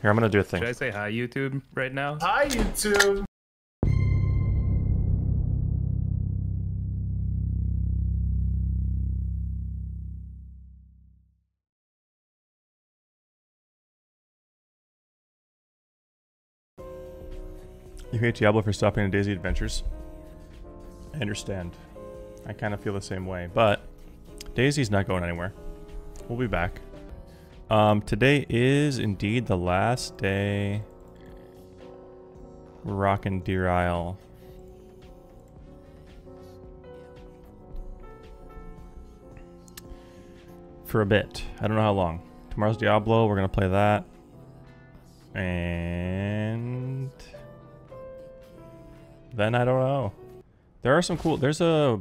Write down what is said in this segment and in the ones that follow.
Here, I'm gonna do a thing. Should I say hi, YouTube, right now? Hi, YouTube! You hate Diablo for stopping in Daisy Adventures? I understand. I kind of feel the same way, but Daisy's not going anywhere. We'll be back. Today is indeed the last day we're rocking Deer Isle. For a bit. I don't know how long. Tomorrow's Diablo, we're gonna play that. And then I don't know. There are some cool, there's a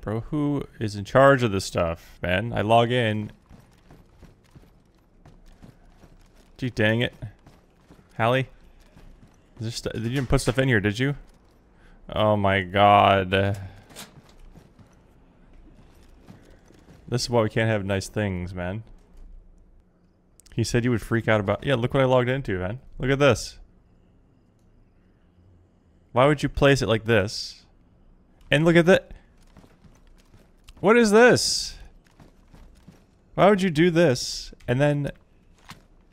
bro, who is in charge of this stuff, man? I log in. Gee, dang it. Hallie? You didn't put stuff in here, did you? Oh my god. This is why we can't have nice things, man. He said you would freak out about... Yeah, look what I logged into, man. Look at this. Why would you place it like this? And look at that. What is this? Why would you do this and then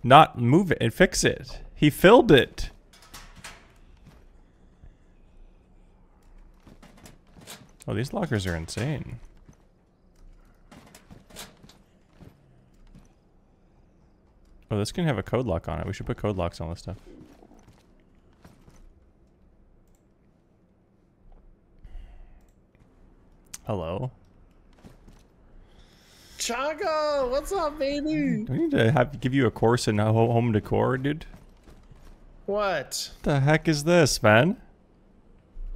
not move it and fix it? He filled it. Oh, these lockers are insane. Oh, this can have a code lock on it. We should put code locks on all this stuff. Hello? Chaga, what's up, baby? Do we need to give you a course in home decor, dude? What? The heck is this, man?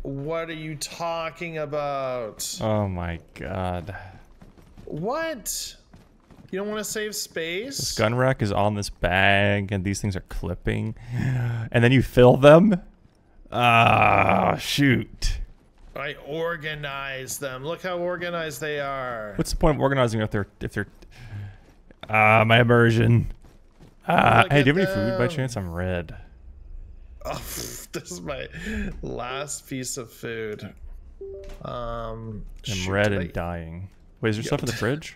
What are you talking about? Oh my god. What? You don't want to save space? This gun rack is on this bag, and these things are clipping. And then you fill them? Ah, shoot. I organize them. Look how organized they are. What's the point of organizing if they're my immersion. Hey, do you have any food by chance? I'm red. Oh, this is my last piece of food. I'm red and dying. Wait, is there stuff in the fridge?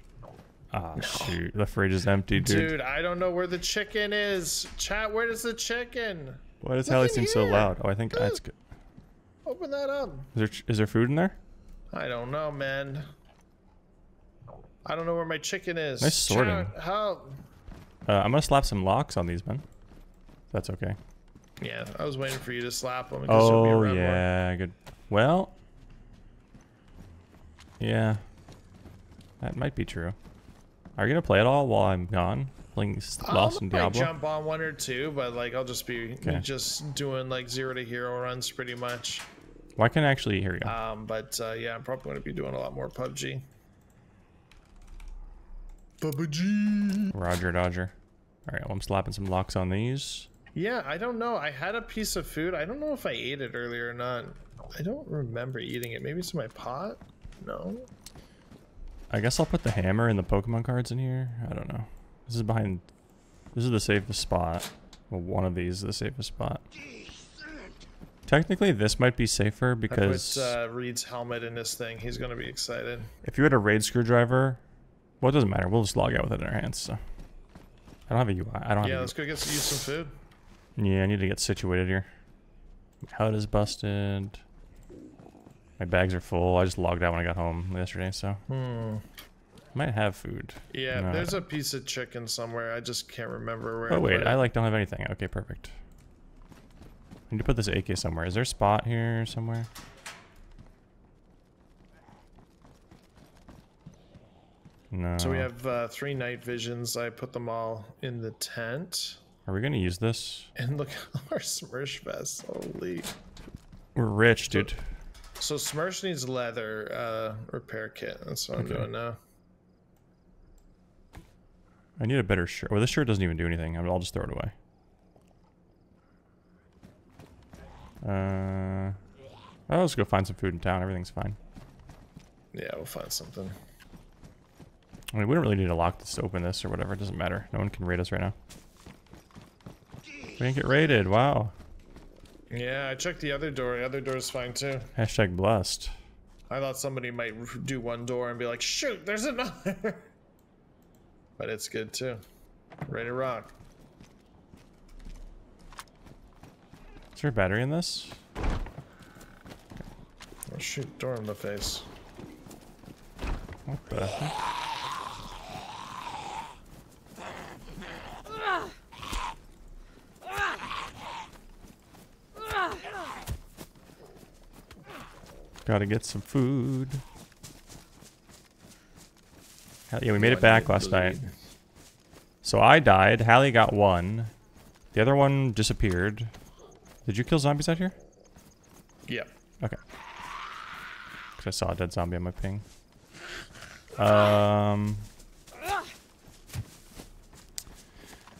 Ah, no. Shoot. The fridge is empty, dude. Dude, I don't know where the chicken is. Chat, where is the chicken? Why does Hallie seem so loud? Oh, I think that's good. Open that up. Is there food in there? I don't know, man. I don't know where my chicken is. Nice sorting. How? I'm gonna slap some locks on these, man. That's okay. Yeah, I was waiting for you to slap them. Oh yeah, good. Well, yeah, that might be true. Are you gonna play it all while I'm gone? Lost in Diablo. I'll jump on one or two, but like I'll just be just doing like 0 to hero runs pretty much. Well, I can actually hear you. Yeah, I'm probably going to be doing a lot more PUBG. PUBG. Roger, Dodger. All right, well, I'm slapping some locks on these. Yeah, I don't know. I had a piece of food. I don't know if I ate it earlier or not. I don't remember eating it. Maybe it's in my pot? No. I guess I'll put the hammer and the Pokemon cards in here. I don't know. This is behind. This is the safest spot. Well, one of these is the safest spot. Technically, this might be safer because I put Reid's helmet in this thing. He's gonna be excited. If you had a raid screwdriver, well, it doesn't matter. We'll just log out with it in our hands. So I don't have a UI. I don't. Yeah, let's go get some food. Yeah, I need to get situated here. My HUD is busted. My bags are full. I just logged out when I got home yesterday. So. Might have food. Yeah, no, there's a piece of chicken somewhere. I just can't remember where. Oh wait, I don't have anything. Okay, perfect. I need to put this AK somewhere. Is there a spot here somewhere? No. So we have 3 night visions. I put them all in the tent. Are we gonna use this? And look at our Smirsh vest. Holy. We're rich, dude. So Smirsh needs leather repair kit. That's what I'm doing now. I need a better shirt. Well, this shirt doesn't even do anything. I'll just throw it away. I'll just go find some food in town. Everything's fine. Yeah, we'll find something. I mean, we don't really need to lock this to open this or whatever. It doesn't matter. No one can raid us right now. We didn't get raided. Wow. Yeah, I checked the other door. The other door's fine too. Hashtag blessed. I thought somebody might do one door and be like, shoot, there's another. But it's good too. Ready to rock. Is there a battery in this? Oh shoot, door in the face. What the heck? Gotta get some food. Yeah, we made it back last night. So I died. Hallie got one. The other one disappeared. Did you kill zombies out here? Yeah. Okay. Because I saw a dead zombie on my ping.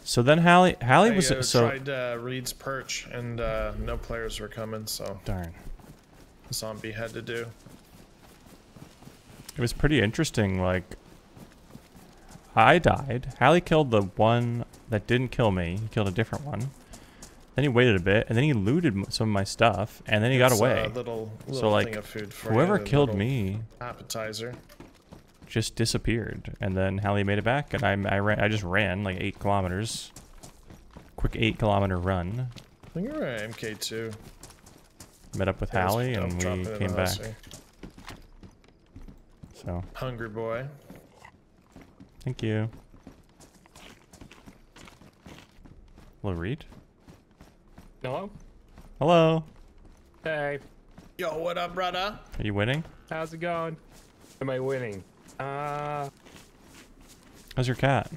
So then Hallie was so. I tried Reid's perch, and no players were coming. So darn. Zombie had to do. It was pretty interesting. Like, I died. Hallie killed the one that didn't kill me. He killed a different one. Then he waited a bit, and then he looted some of my stuff, and then he got away. Little so like, thing of food for whoever killed me, appetizer, just disappeared. And then Hallie made it back, and I just ran like 8 kilometers. Quick 8 kilometer run. I think we were at MK2. Met up with Hallie and we came back. So hungry boy. Thank you. Hello, Reid. Hello. Hello. Hey. Yo, what up, brother? Are you winning? How's it going? Am I winning? How's your cat?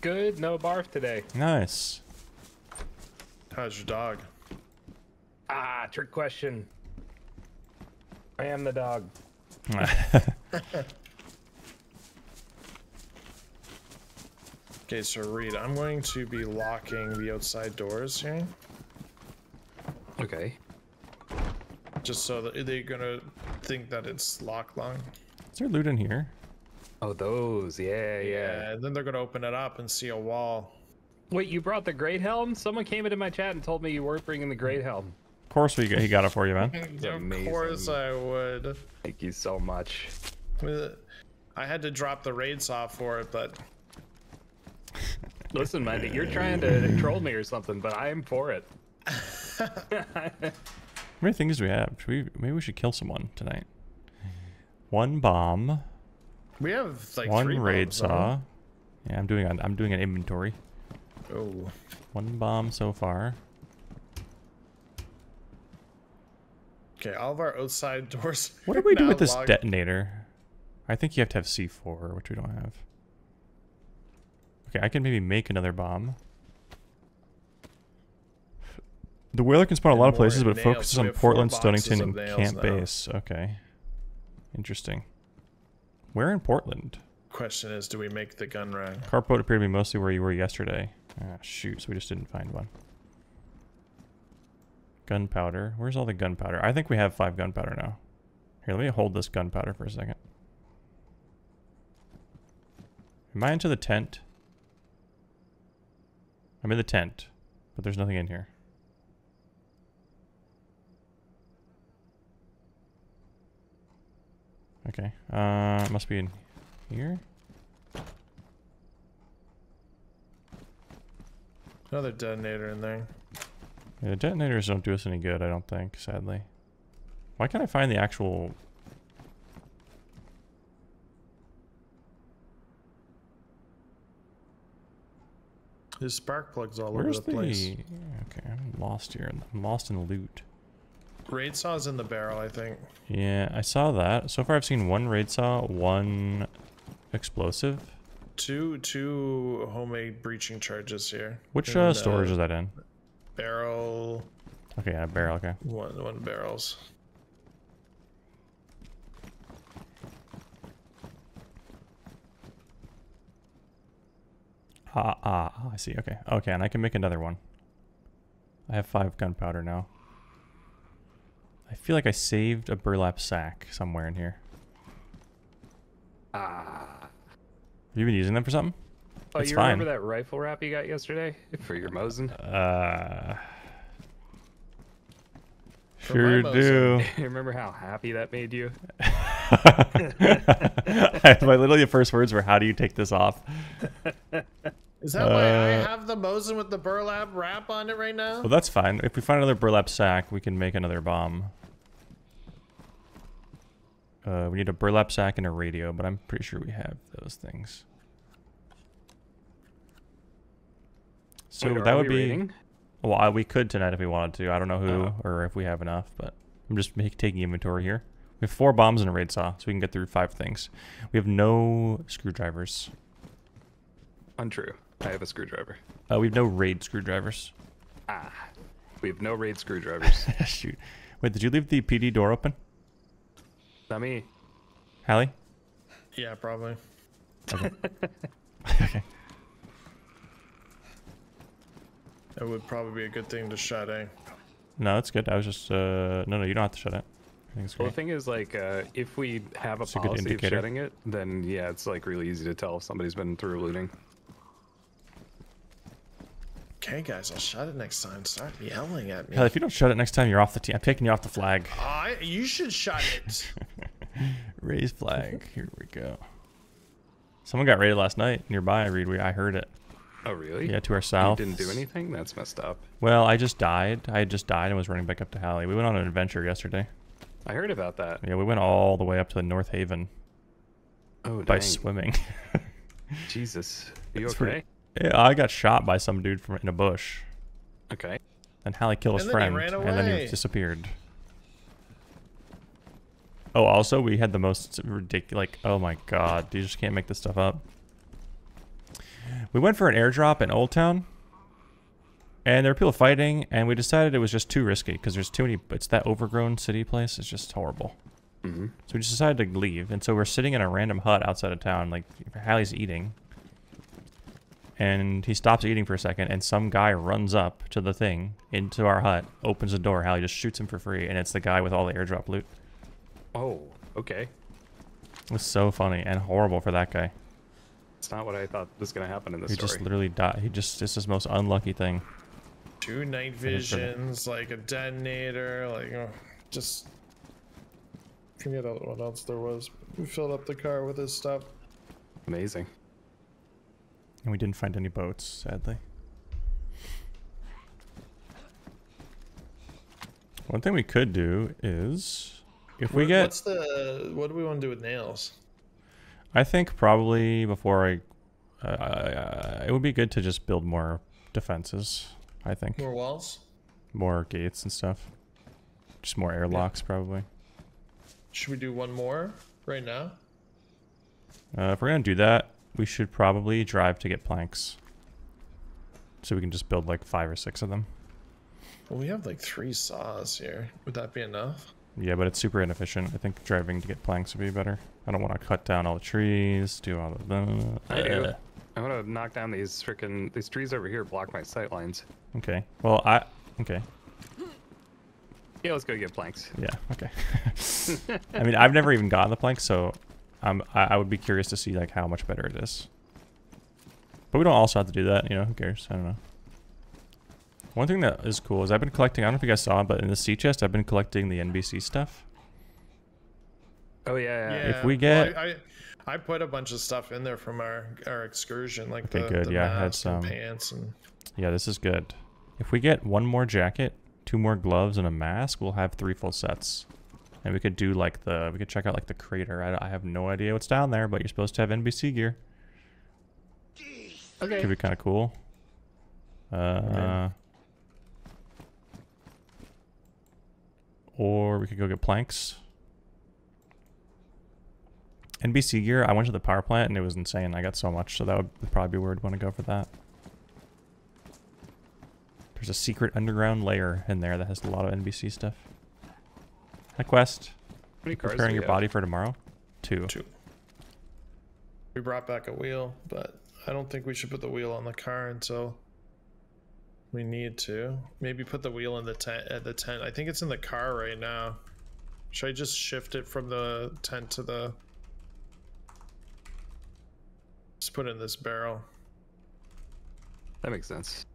Good. No barf today. Nice. How's your dog? Ah, trick question. I am the dog. Okay, so Reid, I'm going to be locking the outside doors here. Okay. Just so that they're gonna think that it's locked. Is there loot in here? Oh, those, yeah. And then they're gonna open it up and see a wall. Wait, you brought the great helm? Someone came into my chat and told me you weren't bringing the great helm. Of course he got it for you, man. Of course I would. Thank you so much. I had to drop the raid saw for it, but... Listen, man, you're trying to troll me or something, but I am for it. How many things do we have? Maybe we should kill someone tonight. One bomb. We have like one 3 raid saw. Yeah, I'm doing an inventory. Oh. One bomb so far. Okay, all of our outside doors. What do we do with this detonator? I think you have to have C4, which we don't have. Okay, I can maybe make another bomb. The whaler can spawn a lot of places, but it focuses on Portland, Stonington, and Camp Base. Okay. Interesting. Where in Portland? Question is, do we make the gun run? Carport appeared to be mostly where you were yesterday. Ah, shoot, so we just didn't find one. Gunpowder. Where's all the gunpowder? I think we have 5 gunpowder now. Here, let me hold this gunpowder for a second. Am I into the tent? I'm in the tent, but there's nothing in here. Okay. It must be in here. Another detonator in there. Yeah, the detonators don't do us any good, I don't think, sadly. Why can't I find the actual... His spark plug's all over the place. Yeah, okay, I'm lost here. I'm lost in loot. Raid saw's in the barrel, I think. Yeah, I saw that. So far I've seen 1 raid saw, 1 explosive. Two homemade breaching charges here. Which storage is that in? Barrel. Okay, yeah, barrel, okay. One barrels. I see, okay. Okay, and I can make another one. I have 5 gunpowder now. I feel like I saved a burlap sack somewhere in here. Ah. Have you been using them for something? Oh, it's you fine. Remember that rifle wrap you got yesterday for your Mosin? Sure do. Remember how happy that made you? My literally first words were, "How do you take this off?" Is that why I have the Mosin with the burlap wrap on it right now? Well, that's fine. If we find another burlap sack, we can make another bomb. We need a burlap sack and a radio, but I'm pretty sure we have those things. So wait, that would be. Rating? Well, we could tonight if we wanted to. I don't know who or if we have enough, but I'm just taking inventory here. We have 4 bombs and a raid saw, so we can get through 5 things. We have no screwdrivers. Untrue. I have a screwdriver. We have no raid screwdrivers. Ah, we have no raid screwdrivers. Shoot. Wait, did you leave the PD door open? Not me. Hallie? Yeah, probably. Okay. Okay. That would probably be a good thing to shut in. No, it's good. I was just no, you don't have to shut it. I think it's great. Well, the thing is, like, if we have a policy of shutting it, then yeah, it's like really easy to tell if somebody's been through looting. Okay, guys, I'll shut it next time. Stop yelling at me. Hell, if you don't shut it next time, you're off the team. I'm taking you off the flag. You should shut it. Raise flag. Here we go. Someone got raided last night nearby. I heard it. Oh, really? Yeah, to our south. You didn't do anything? That's messed up. Well, I just died. I just died and was running back up to Hallie. We went on an adventure yesterday. I heard about that. Yeah, we went all the way up to North Haven. Oh, by dang. Swimming. Jesus. Are you okay? Yeah, I got shot by some dude in a bush. Okay. And Hallie killed his friend, and then he disappeared. Oh, also, we had the most ridiculous... Like, oh my god, you just can't make this stuff up. We went for an airdrop in Old Town, and there were people fighting, and we decided it was just too risky because there's too many. It's that overgrown city place. It's just horrible. Mm-hmm. So we just decided to leave, and so we're sitting in a random hut outside of town. Like Hallie's eating, and he stops eating for a second, and some guy runs up to the thing into our hut, opens the door. Hallie just shoots him for free, and it's the guy with all the airdrop loot. Oh, okay. It's so funny and horrible for that guy. It's not what I thought was going to happen in this story. He just literally died. He just, it's his most unlucky thing. 2 night visions, like a detonator, like, oh, just... I forget what else there was. We filled up the car with his stuff. Amazing. And we didn't find any boats, sadly. One thing we could do is... If we get... What's the... What do we want to do with nails? I think probably before it would be good to just build more defenses, I think. More walls? More gates and stuff. Just more airlocks, probably. Should we do one more right now? If we're going to do that, we should probably drive to get planks. So we can just build like 5 or 6 of them. Well, we have like 3 saws here. Would that be enough? Yeah, but it's super inefficient. I think driving to get planks would be better. I don't want to cut down all the trees, do all of them. I do. I want to knock down these freaking trees over here. Block my sight lines. Okay. Well, okay. Yeah, let's go get planks. Yeah. Okay. I mean, I've never even gotten the planks, so I would be curious to see like how much better it is. But we don't also have to do that. You know, who cares? I don't know. One thing that is cool is I've been collecting, I don't know if you guys saw, but in the sea chest, I've been collecting the NBC stuff. Oh, yeah. If we get... Well, I put a bunch of stuff in there from our excursion, like the mask, I had some... and pants. And... Yeah, this is good. If we get 1 more jacket, 2 more gloves, and a mask, we'll have 3 full sets. And we could do like the... We could check out like the crater. I have no idea what's down there, but you're supposed to have NBC gear. Okay. Could be kind of cool. Okay. Or we could go get planks. NBC gear, I went to the power plant and it was insane. I got so much, so that would probably be where I'd want to go for that. There's a secret underground layer in there that has a lot of NBC stuff. Hi, Quest. How many cars do you have? Preparing your body for tomorrow? 2. We brought back a wheel, but I don't think we should put the wheel on the car until... We need to maybe put the wheel in the tent. At the tent, I think it's in the car right now. Should I just shift it from the tent to the Let's put it in this barrel. That makes sense.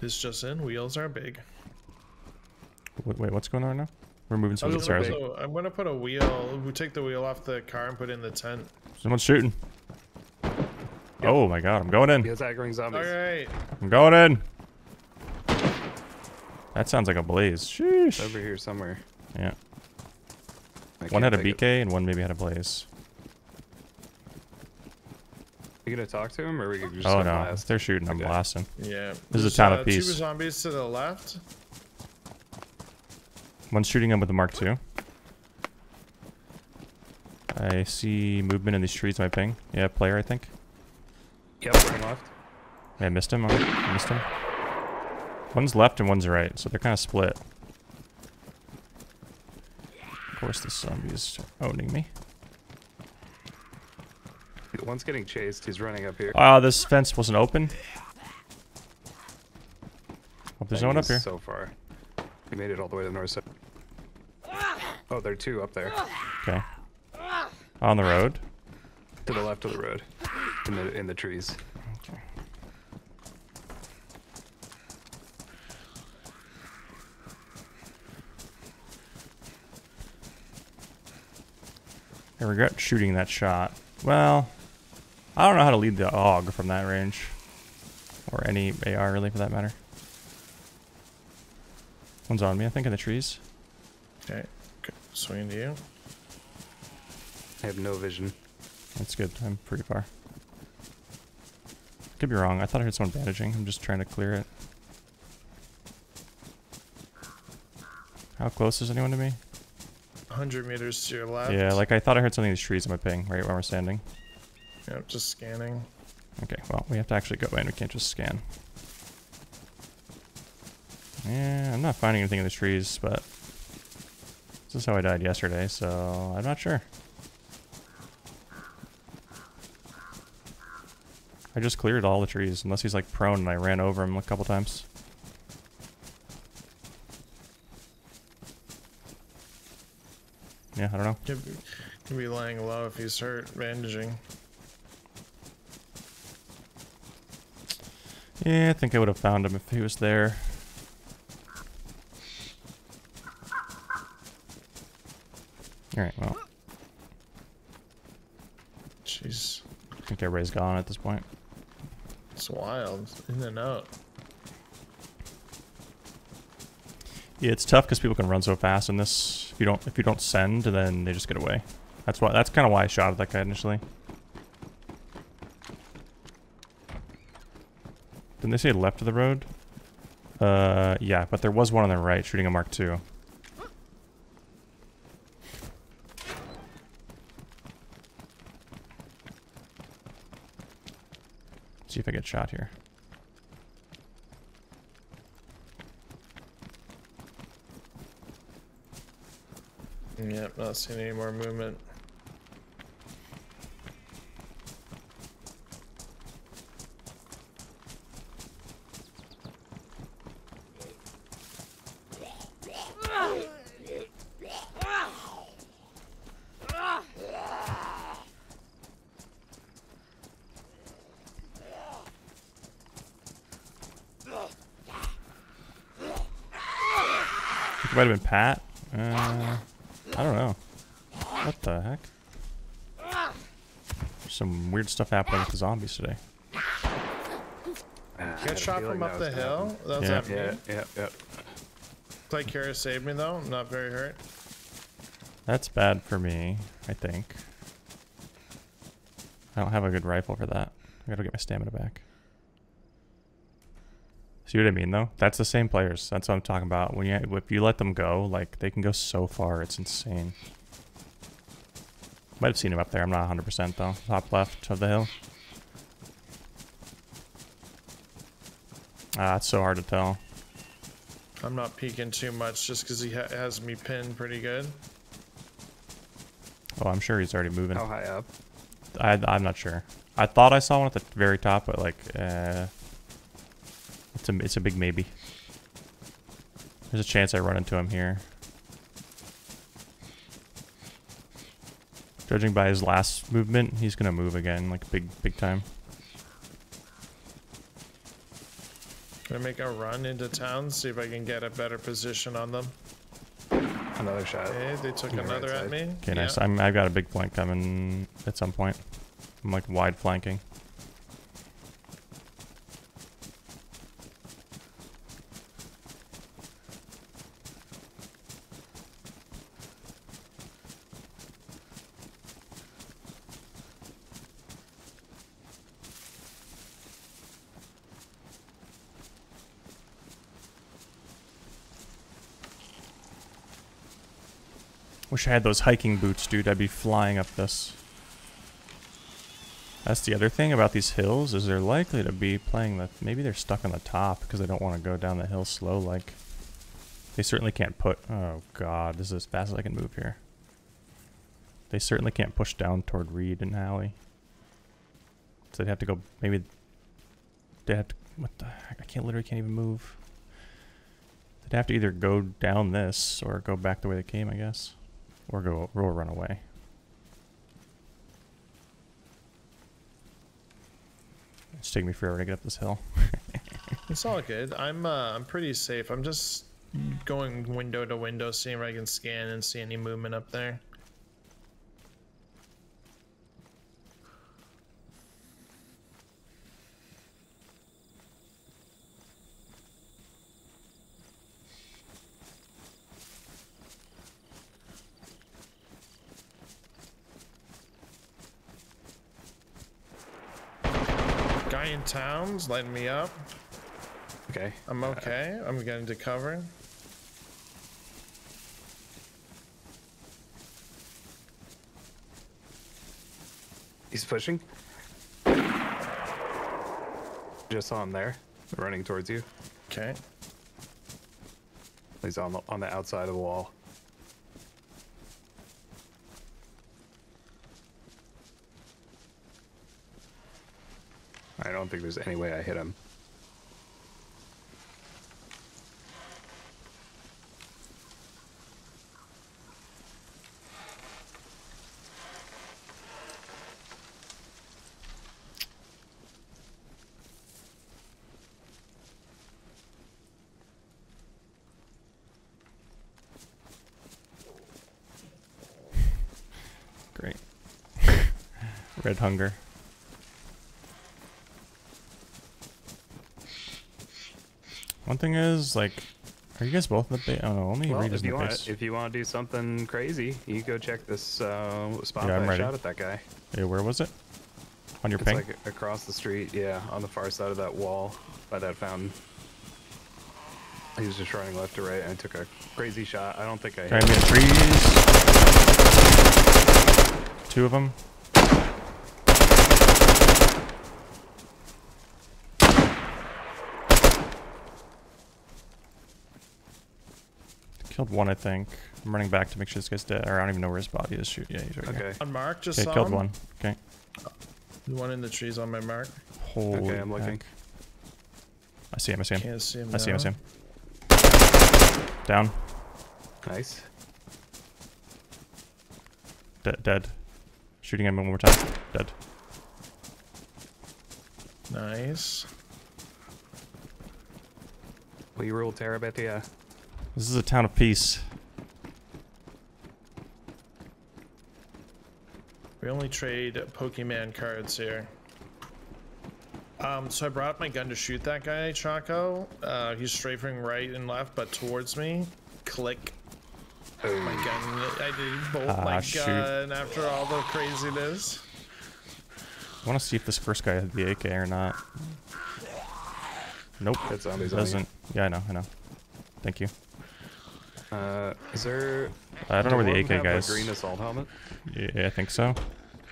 This just in, wheels are big. Wait, what's going on now? We're moving some of the cars. I'm gonna put a wheel. We take the wheel off the car and put it in the tent. Someone's shooting. Yep. Oh my god, I'm going in. He's aggroing zombies. All right. I'm going in. That sounds like a blaze. Sheesh. It's over here somewhere. Yeah. One had a BK and one maybe had a blaze. You gonna talk to him or are we gonna just blast? They're shooting. I'm blasting. Yeah. This is a town of peace. Two zombies to the left. One's shooting him with the Mark II. I see movement in these trees, my ping. Yeah, player, I think. Yep, one left. Yeah, I missed him. I missed him. One's left and one's right, so they're kind of split. Of course, the zombie's owning me. One's getting chased. He's running up here. Ah, this fence wasn't open. Hope there's no one up here. So far. He made it all the way to the north side. Oh, there are two up there. Okay. On the road. To the left of the road. In the trees. Okay. I regret shooting that shot. Well, I don't know how to lead the AUG from that range. Or any AR really for that matter. One's on me, I think, in the trees. Okay, swing to you. I have no vision. That's good, I'm pretty far. Could be wrong, I thought I heard someone bandaging. I'm just trying to clear it. How close is anyone to me? 100 meters to your left. Yeah, like I thought I heard something in these trees in my ping, right where we're standing. Yep, just scanning. Okay, well, we have to actually go in, we can't just scan. Yeah, I'm not finding anything in the trees, but this is how I died yesterday, so I'm not sure. I just cleared all the trees, unless he's like prone and I ran over him a couple times. Yeah, I don't know. Could be lying low if he's hurt, bandaging. Yeah, I think I would have found him if he was there. Alright, well. Jeez. I think everybody's gone at this point. It's wild. In and out. Yeah, it's tough because people can run so fast in this. If you don't send, then they just get away. That's kinda why I shot at that guy initially. Didn't they say left of the road? Yeah, but there was one on the right shooting a Mark II. See if I get shot here. Yep, not seeing any more movement. Might have been Pat. I don't know. What the heck? Some weird stuff happening with the zombies today. Got shot from up the hill? That was happening. Yeah. Play Kara saved me though. I'm not very hurt. That's bad for me, I think. I don't have a good rifle for that. I gotta get my stamina back. See what I mean though? That's the same players. That's what I'm talking about. If you let them go, like they can go so far, it's insane. Might have seen him up there. I'm not 100% though. Top left of the hill. Ah, it's so hard to tell. I'm not peeking too much just because he has me pinned pretty good. Oh, I'm sure he's already moving. How high up? I'm not sure. I thought I saw one at the very top, but like, It's a big maybe. There's a chance I run into him here. Judging by his last movement, he's gonna move again, like big time. Gonna make a run into town, see if I can get a better position on them. Another shot. Okay, they took another at me. Okay, nice. Yeah. I've got a big flank coming at some point. I'm like wide flanking. Wish I had those hiking boots, dude. I'd be flying up this. That's the other thing about these hills, is they're likely to be playing the... Maybe they're stuck on the top because they don't want to go down the hill slow like. They certainly can't put... Oh, God. This is as fast as I can move here. They certainly can't push down toward Reid and Hallie. So they'd have to go... Maybe... They'd have to... What the heck? I literally can't even move. They'd have to either go down this or go back the way they came, I guess. Or go, or run away. It's taking me forever to get up this hill. It's all good. I'm pretty safe. I'm just going window to window, seeing where I can scan and see any movement up there. Towns lighting me up. Okay. I'm okay. I'm getting to cover. He's pushing. Just saw him there, running towards you. Okay. He's on the outside of the wall. I don't think there's any way I hit him. Great. Red hunger. One thing is, like, are you guys both in the base? Oh, no, only Reid is in the base. If you want to do something crazy, you go check this spot that I shot at that guy. Hey, where was it? On your ping? It's like across the street, yeah, on the far side of that wall by that fountain. He was just running left to right, and I took a crazy shot. I don't think I hit him. Trees. Two of them. Killed one, I think. I'm running back to make sure this guy's dead. Or I don't even know where his body is. Shoot, yeah, he's right here. Okay. On mark, just saw him. One. Okay. The one in the trees on my mark. Holy okay, I'm looking. Heck. I see him. I see him. Can't see him. I see him. Down. Nice. Dead. Shooting him one more time. Dead. Nice. We rule Terabithia. This is a town of peace. We only trade Pokemon cards here. So I brought my gun to shoot that guy, Choco. He's strafing right and left, but towards me. Click. Oh my gun. I did bolt my gun after all the craziness. I want to see if this first guy had the AK or not. Nope. That zombies doesn't. Yeah, I know. Thank you. Is there... I don't know where the AK guy is. A green assault helmet? Yeah, I think so.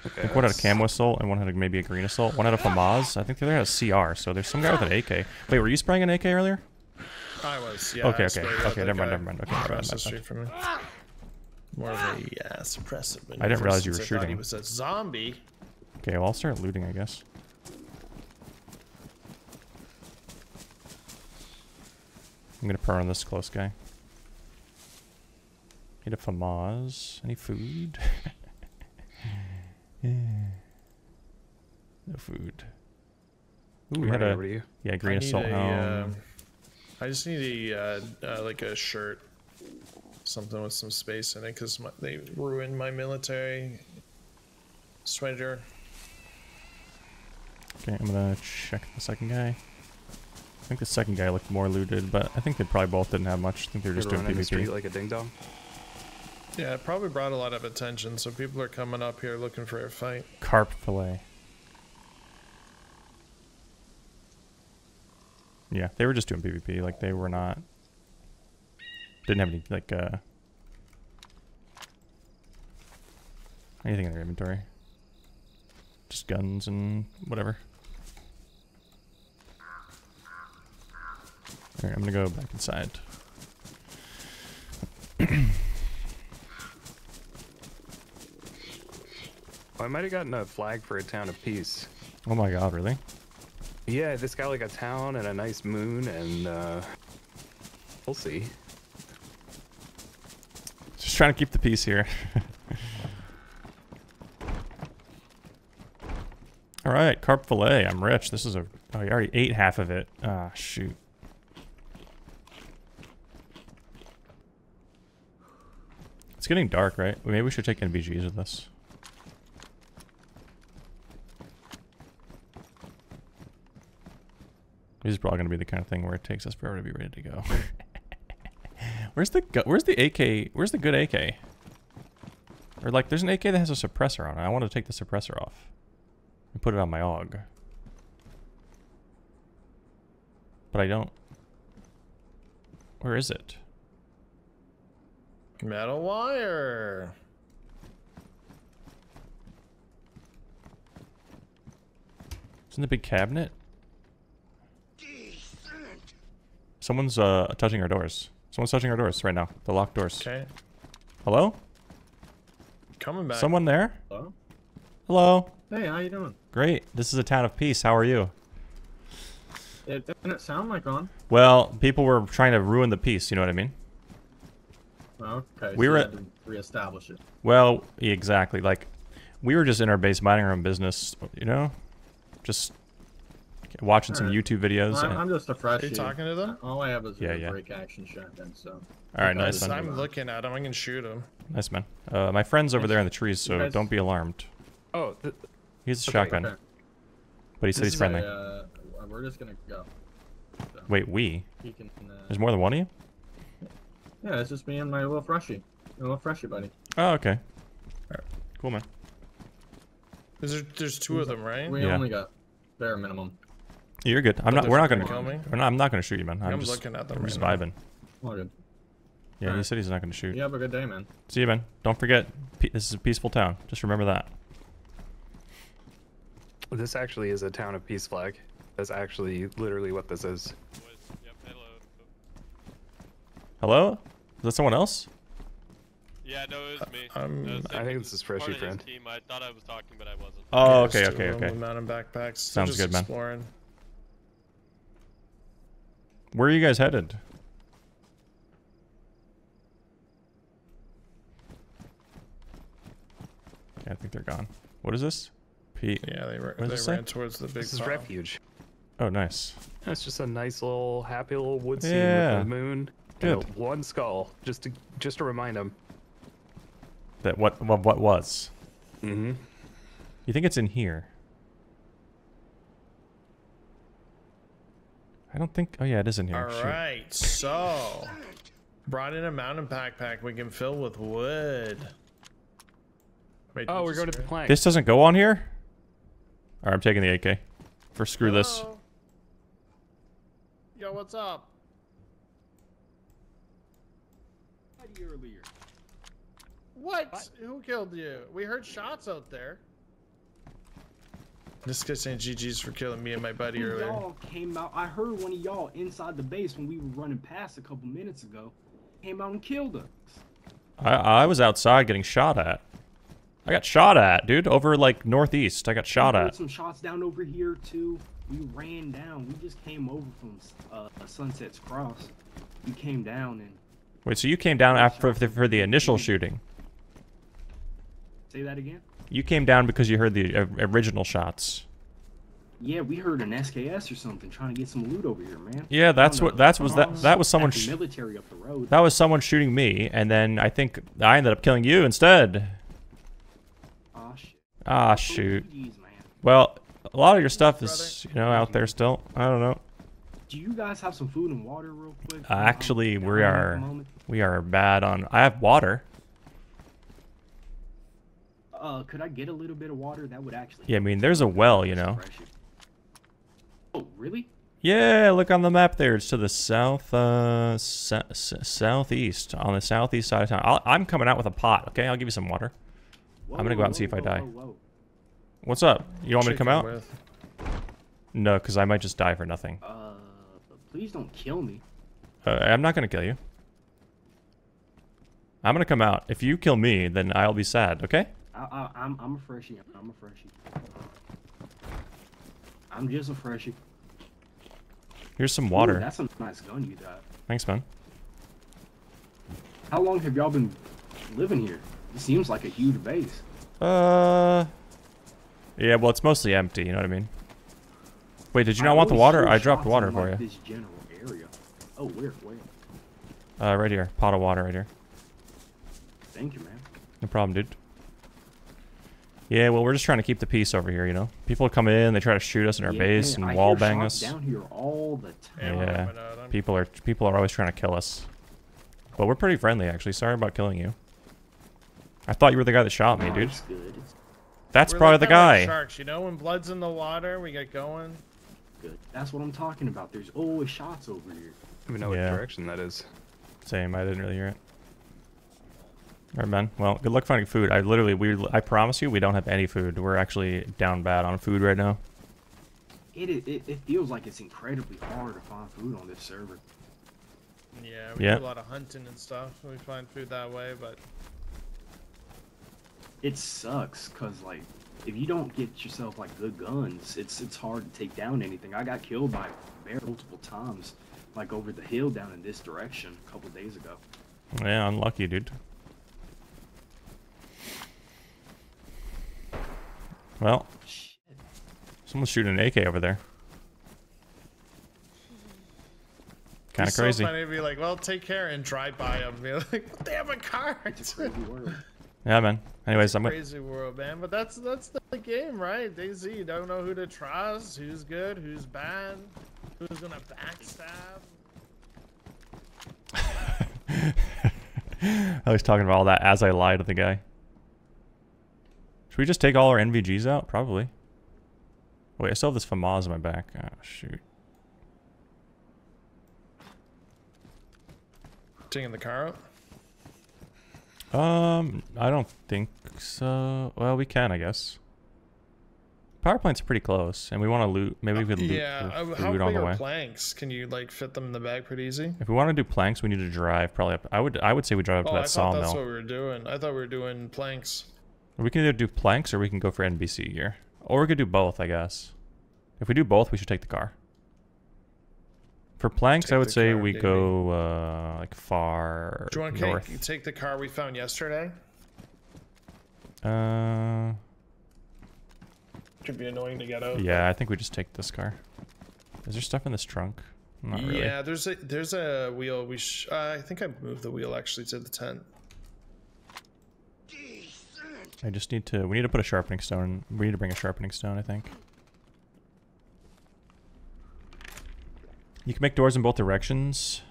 Okay, I think one had a camo assault and one had maybe a green assault. One had a FAMAS. I think the other had a CR, so there's some guy with an AK. Wait, were you spraying an AK earlier? I was, yeah. Okay, never mind. Okay, never mind. More of a suppressive. I didn't realize you were shooting. He was a zombie. Okay, well, I'll start looting, I guess. I'm gonna purr on this close guy. Need a FAMAS. Any food? No food. Ooh, we had a green assault. I just need a like a shirt, something with some space in it, because they ruined my military sweater. Okay, I'm gonna check the second guy. I think the second guy looked more looted, but I think they probably both didn't have much. I think they were just doing PvP. Like a ding dong. Yeah, it probably brought a lot of attention, so people are coming up here looking for a fight. Carp fillet. Yeah, they were just doing PvP. Like, they were not... Didn't have any, like, anything in their inventory. Just guns and whatever. Alright, I'm gonna go back inside. Oh, I might have gotten a flag for a town of peace. Oh my god, really? Yeah, this got like a town and a nice moon, and we'll see. Just trying to keep the peace here. All right, carp fillet. I'm rich. This is a... Oh, you already ate half of it. Ah, shoot. It's getting dark, right? Maybe we should take NVGs with us. This is probably gonna be the kind of thing where it takes us forever to be ready to go. Where's the good AK? Or like, there's an AK that has a suppressor on it. I want to take the suppressor off and put it on my AUG. But I don't. Where is it? Metal wire. It's in the big cabinet. Someone's touching our doors. Someone's touching our doors right now. The locked doors. Okay. Hello? Coming back. Someone there? Hello? Hello. Hey, how you doing? Great. This is a town of peace. How are you? It doesn't sound like one. Well, people were trying to ruin the peace. You know what I mean? Okay. We were to reestablish it. Well, exactly. Like, we were just in our base minding our own business. You know, just watching some YouTube videos. I'm just a freshie. Are you talking to them? All I have is a break action shotgun, so... Alright, nice man. I'm looking at him. I can shoot him. Nice man. My friend's over there in the trees, so guys... don't be alarmed. Oh, he's a shotgun. Okay. But he said he's friendly. We're just gonna go. So. Wait, we? Can, there's more than one of you? Yeah, it's just me and my little freshie. My little freshie buddy. Oh, okay. Alright. Cool, man. There's two of them, right? We only got bare minimum. You're good. I'm not gonna shoot you, man. I'm just looking at them. I'm just vibing. All good. Yeah, he said he's not gonna shoot. You have a good day, man. See you, man. Don't forget, this is a peaceful town. Just remember that. This actually is a town of peace flag. That's actually literally what this is. Hello? Is that someone else? Yeah, no, it was me. I think this is Freshie friend. I thought I was talking, but I wasn't. Oh, okay. Mountain backpacks. Sounds good, man. Exploring. Where are you guys headed? Okay, I think they're gone. What is this? Pete. Yeah, they ran towards the big... This is refuge. Oh, nice. That's just a nice little, happy little wood scene with the moon. Good. And one skull, just to remind them. That what was? Mm-hmm. You think it's in here? I don't think... Oh yeah, it is in here. Alright, so... Brought in a mountain backpack we can fill with wood. Wait, oh, we're going to the plank. This doesn't go on here? Alright, I'm taking the AK. Screw this. Yo, what's up? What? Who killed you? We heard shots out there. This guy's saying GG's for killing me and my buddy earlier. Y'all came out. I heard one of y'all inside the base when we were running past a couple minutes ago. Came out and killed us. I was outside getting shot at. I got shot at, dude. Over like northeast, I got shot at. Some shots down over here too. We ran down. We just came over from Sunset's Cross. We came down and... Wait, so you came down after for the initial shooting? Say that again? You came down because you heard the original shots. Yeah, we heard an SKS or something trying to get some loot over here, man. Yeah, that's what that was someone military up the road. That was someone shooting me, and then I think I ended up killing you instead. Ah, shit. Ah, shoot. Well, a lot of your stuff is, you know, out there still. I don't know. Do you guys have some food and water real quick? Actually, we are bad on. I have water. Could I get a little bit of water? That would actually. Yeah, I mean, there's a well, you know. Oh, really? Yeah, look on the map there. It's to the south, southeast, on the southeast side of town. I'm coming out with a pot, okay? I'll give you some water. Whoa, I'm going to go out and see if I die. Whoa, whoa. What's up? You want me to come out? No, because I might just die for nothing. Please don't kill me. I'm not going to kill you. I'm going to come out. If you kill me, then I'll be sad, okay? I'm a freshie. I'm a freshie. I'm just a freshie. Here's some water. Ooh, that's a nice gun you got. Thanks, man. How long have y'all been living here? It seems like a huge base. Yeah, well, it's mostly empty, you know what I mean? Wait, did you not want the water? I dropped water for you. This general area. Oh, where? Right here. Pot of water right here. Thank you, man. No problem, dude. Yeah, well, we're just trying to keep the peace over here, you know? People come in, they try to shoot us in our base and wall bang us. Down here all the time. Yeah, people are always trying to kill us. But we're pretty friendly, actually. Sorry about killing you. I thought you were the guy that shot me, dude. That's probably the guy. Sharks, you know, when blood's in the water, we get going. Good. That's what I'm talking about. There's always shots over here. I don't even know what direction that is. Same. I didn't really hear it. All right, man. Well, good luck finding food. I promise you, we don't have any food. We're actually down bad on food right now. It feels like it's incredibly hard to find food on this server. Yeah, we do a lot of hunting and stuff. We find food that way, but it sucks because, like, if you don't get yourself like good guns, it's hard to take down anything. I got killed by a bear multiple times, like over the hill down in this direction a couple days ago. Yeah, unlucky, dude. Well, shit. Someone's shooting an AK over there. Kind of crazy. So funny to be like, well, take care, and drive by them. Be like, they have a car. It's a crazy world. Yeah, man. Anyways, I'm crazy world, man. But that's the game, right? DayZ. Don't know who to trust. Who's good? Who's bad? Who's gonna backstab? I was talking about all that as I lied to the guy. Should we just take all our NVGs out? Probably. Wait, I still have this FAMAS in my back. Oh, shoot. Taking the car up. I don't think so. Well, we can, I guess. Power plant's pretty close, and we want to loot. Maybe we could loot. Yeah, how big are planks? Can you like fit them in the bag pretty easy? If we want to do planks, we need to drive probably up. I would say we drive up to that sawmill. Oh, I thought that's what we were doing. I thought we were doing planks. We can either do planks or we can go for NBC gear, or we could do both, I guess. If we do both, we should take the car. For planks, I would say we go like far north. Do you want to take the car we found yesterday? Could be annoying to get out. Yeah, I think we just take this car. Is there stuff in this trunk? Not really. Yeah, there's a wheel. I think I moved the wheel actually to the tent. I just need to. We need to put a sharpening stone. We need to bring a sharpening stone, I think. You can make doors in both directions,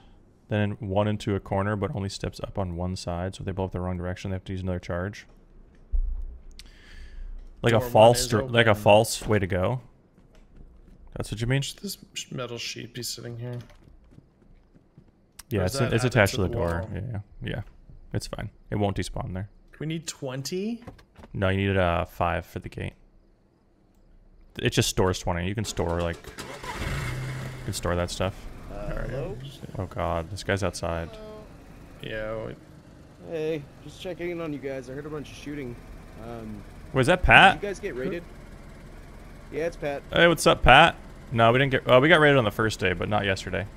then one into a corner, but only steps up on one side. So if they blow up the wrong direction, they have to use another charge. Like a false, way to go. That's what you mean. This metal sheet be sitting here. Yeah, it's attached to the door. Yeah, it's fine. It won't despawn there. We need 20. No, you needed 5 for the gate. It just stores 20. You can store like. Can store that stuff. Hello? Oh god, this guy's outside. Yeah. Wait. Hey, just checking in on you guys. I heard a bunch of shooting. Was that Pat? Did you guys get raided? Yeah, it's Pat. Hey, what's up, Pat? No, we didn't get. Well, we got raided on the first day, but not yesterday.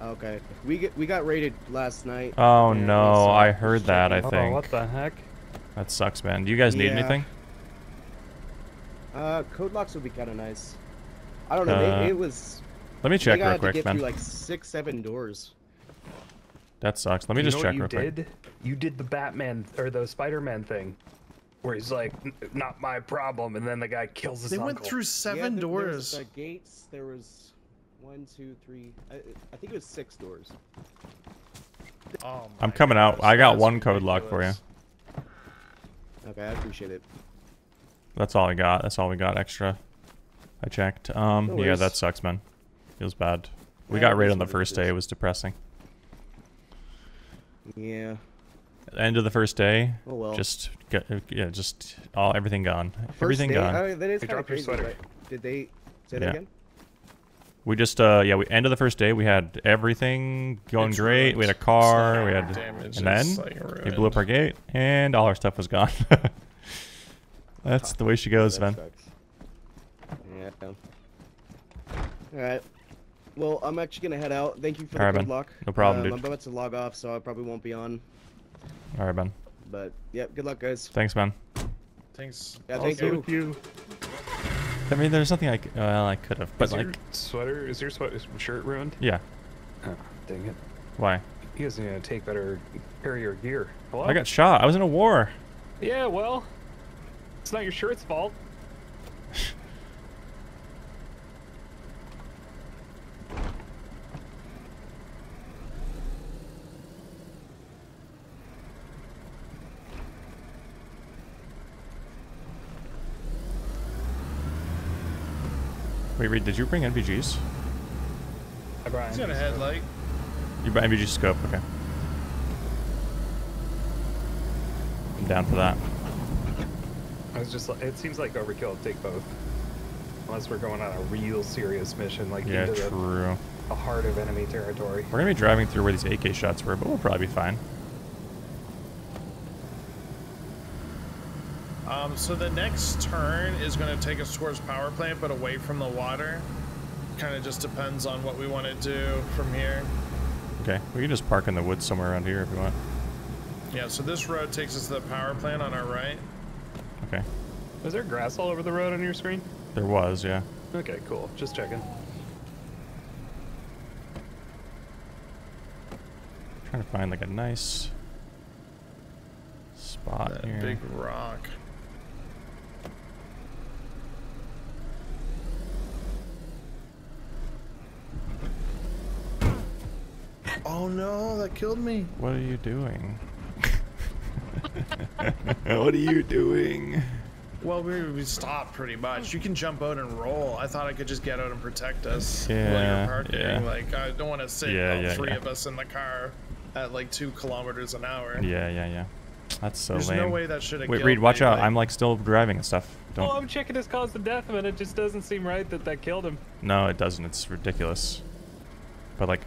Okay, we got raided last night. Oh no, I heard that. I think. Oh, what the heck? That sucks, man. Do you guys need anything? Code locks would be kind of nice. I don't know. It was. Let me check real quick, man. I had to get through like 6, 7 doors. That sucks. Let me just check real quick. You did the Batman or the Spider-Man thing, where he's like, "Not my problem," and then the guy kills his uncle. They went through 7 doors. There was the gates. There was 1, 2, 3. I think it was 6 doors. Oh, I'm coming out. I got 1 code lock for you. Okay, I appreciate it. That's all I got. That's all we got extra. I checked. No yeah, that sucks, man. Feels bad. We got raided on the first day. It was depressing. Yeah. At the end of the first day, oh, well. just everything gone. First everything day, gone. That is kind of crazy, right? Did they say that again? We just, we end of the first day, we had everything going great. Ruined. We had a car, we had, damage. And then like we blew up our gate, and all our stuff was gone. That's the way she goes, man. Yeah. Alright. Well, I'm actually gonna head out. Thank you for the good luck. No problem, dude. I'm about to log off, so I probably won't be on. Alright, man. But, yeah, good luck, guys. Thanks, man. Thanks. Yeah, thank you. I mean, there's nothing I could have, but like... Is your shirt ruined? Yeah. Oh, dang it. Why? You guys need to take better carrier gear. Hello? I got shot. I was in a war. Yeah, well... It's not your shirt's fault. Wait, Reid, did you bring NVGs? I brought NVGs. He's got a headlight. You brought NVG scope, okay. I'm down for that. I was just like, it seems like overkill to take both. Unless we're going on a real serious mission, like into the heart of enemy territory. We're gonna be driving through where these AK shots were, but we'll probably be fine. So the next turn is going to take us towards power plant, but away from the water. Kind of just depends on what we want to do from here. Okay, we can just park in the woods somewhere around here if you want. Yeah, so this road takes us to the power plant on our right. Okay. Was there grass all over the road on your screen? There was, yeah. Okay, cool. Just checking. Trying to find like a nice spot here. Big rock. Oh no, that killed me. What are you doing? What are you doing? Well, we stopped pretty much. You can jump out and roll. I thought I could just get out and protect us. Yeah, like, I don't want to sit all three of us in the car at like 2 kilometers an hour. Yeah. That's so lame. There's no way that should have killed me. Wait, Reid, watch out. I'm like still driving and stuff. Don't... Well, I'm checking his cause of death, and it just doesn't seem right that that killed him. No, it doesn't. It's ridiculous. But like...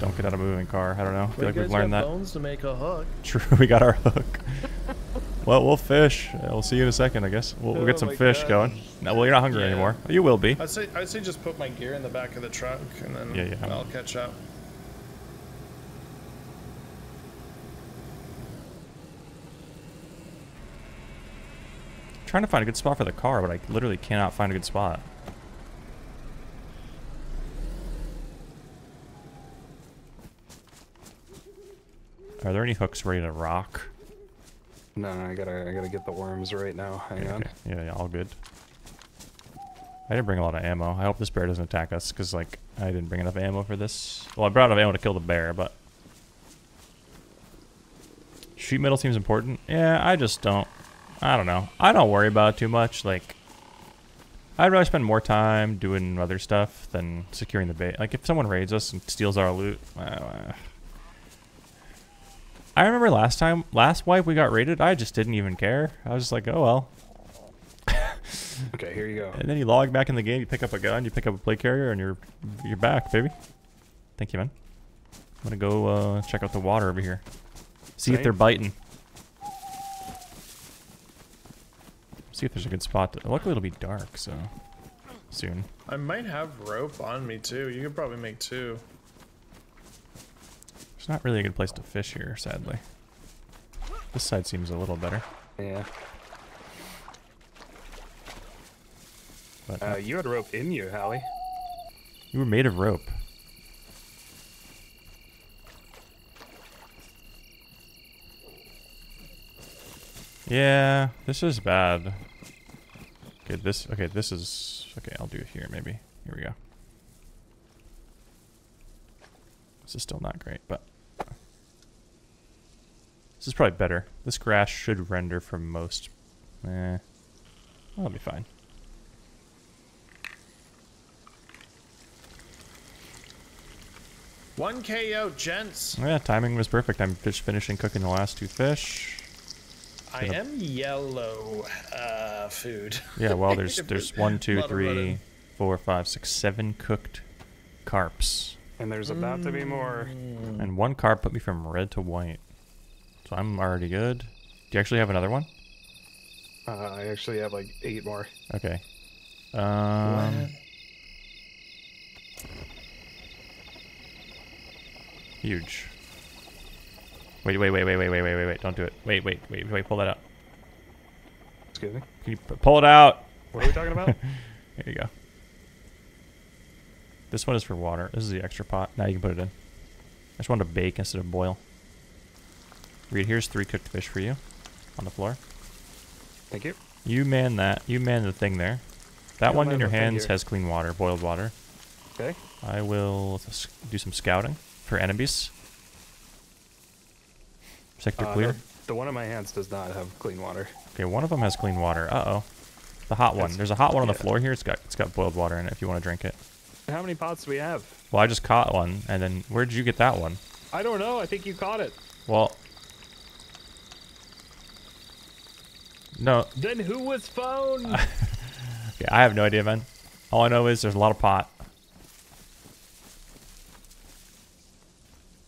Don't get out of a moving car. I don't know. I feel like we've learned that. Bones to make a hook. True, we got our hook. Well, we'll fish. We'll see you in a second, I guess. We'll get some fish going. No, well, you're not hungry anymore. You will be. I'd say just put my gear in the back of the truck, and then I'll catch up. I'm trying to find a good spot for the car, but I literally cannot find a good spot. Are there any hooks ready to rock? No, I gotta get the worms right now. Hang on. Yeah, all good. I didn't bring a lot of ammo. I hope this bear doesn't attack us, because like I didn't bring enough ammo for this. Well, I brought enough ammo to kill the bear, but sheet metal seems important. Yeah, I don't know. I don't worry about it too much. Like, I'd rather spend more time doing other stuff than securing the bait. Like, if someone raids us and steals our loot. I remember last wipe we got raided, I just didn't even care. I was just like, oh well. Okay, here you go. And then you log back in the game, you pick up a gun, you pick up a plate carrier, and you're back, baby. Thank you, man. I'm gonna go check out the water over here. See if they're biting. See if there's a good spot. Luckily it'll be dark, so... Soon. I might have rope on me, too. You could probably make 2. It's not really a good place to fish here, sadly. This side seems a little better. Yeah. But, you had rope in you, Hallie. You were made of rope. Yeah, this is bad. Okay, this is... Okay, I'll do it here, maybe. Here we go. This is still not great, but... This is probably better. This grass should render for most... Eh. That'll be fine. One KO, gents! Yeah, timing was perfect. I'm just finishing cooking the last two fish. I am yellow food. Yeah, well, there's 1, 2, 3, 4, 5, 6, 7 cooked carps. And there's about to be more. And one carp put me from red to white. So I'm already good. Do you actually have another one? I actually have like 8 more. Okay. Huge. Wait, don't do it. Wait, pull that out. Excuse me? Can you pull it out? What are we talking about? There you go. This one is for water. This is the extra pot. Now you can put it in. I just wanted to bake instead of boil. Reid, here's 3 cooked fish for you on the floor. Thank you. You man that. You man the thing there. That one in your hands has clean water, boiled water. Okay. I will do some scouting for enemies. Sector clear? No, the one in my hands does not have clean water. Okay, one of them has clean water. Uh-oh. The hot one. There's a hot one on the floor here. It's got boiled water in it if you want to drink it. How many pots do we have? Well, I just caught one, and then where did you get that one? I don't know. I think you caught it. Well... No. Then who was phone? Okay, I have no idea, man. All I know is there's a lot of pot.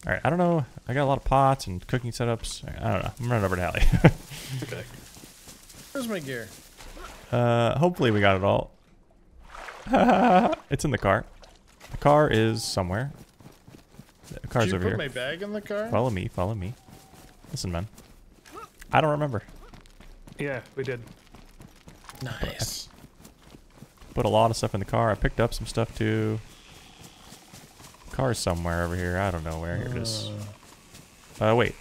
All right, I don't know. I got a lot of pots and cooking setups. I don't know. I'm running over to Hallie. Okay. Where's my gear? Hopefully we got it all. It's in the car. The car is somewhere. The car's over here. Did you put my bag in the car? Follow me. Follow me. Listen, man. I don't remember. Yeah, we did. Nice. Put a lot of stuff in the car. I picked up some stuff too. Car's somewhere over here. I don't know where. Here it is. Wait.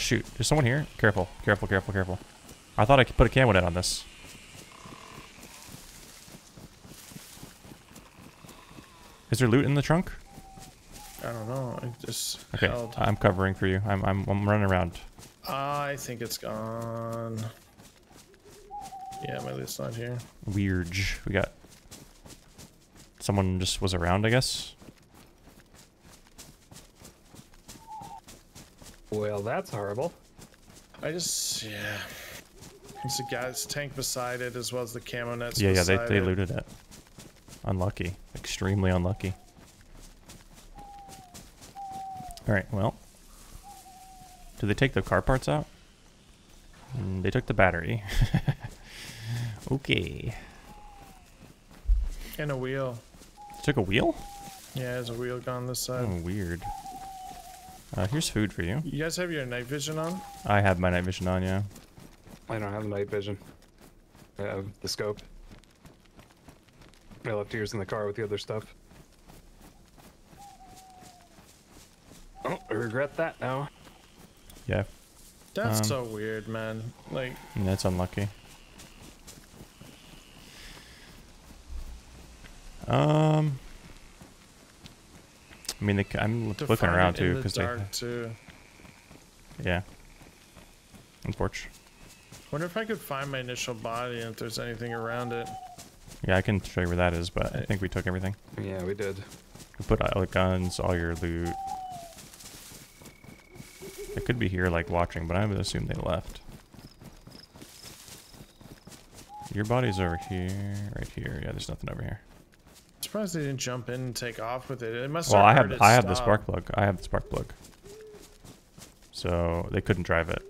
Shoot. There's someone here. Careful. Careful, careful, careful. I thought I could put a camo net on this. Is there loot in the trunk? I don't know. I just held. I'm covering for you. I'm running around. I think it's gone. Yeah, my loot's not here. Weird. We got... Someone just was around, I guess. Well, that's horrible. I just, yeah. There's a guy's tank beside it, as well as the camo nets. Yeah, beside they looted it. Unlucky. Extremely unlucky. Alright, well. Did they take the car parts out? They took the battery. Okay. And a wheel. Took a wheel? Yeah, there's a wheel gone this side. Oh, weird. Here's food for you. You guys have your night vision on? I have my night vision on, yeah. I don't have night vision. I have the scope. I left yours in the car with the other stuff. Oh, I regret that now. Yeah. That's so weird, man. Like... That's unlucky. I mean, I'm looking around too, because they. Yeah. Unfortunate. Wonder if I could find my initial body and if there's anything around it. Yeah, I can show you where that is, but I think we took everything. Yeah, we did. We put all the guns, all your loot. They could be here, like watching, but I would assume they left. Your body's over here, right here. Yeah, there's nothing over here. Surprised they didn't jump in and take off with it. It must have heard it stop. Well, I have the spark plug. I have the spark plug. So they couldn't drive it.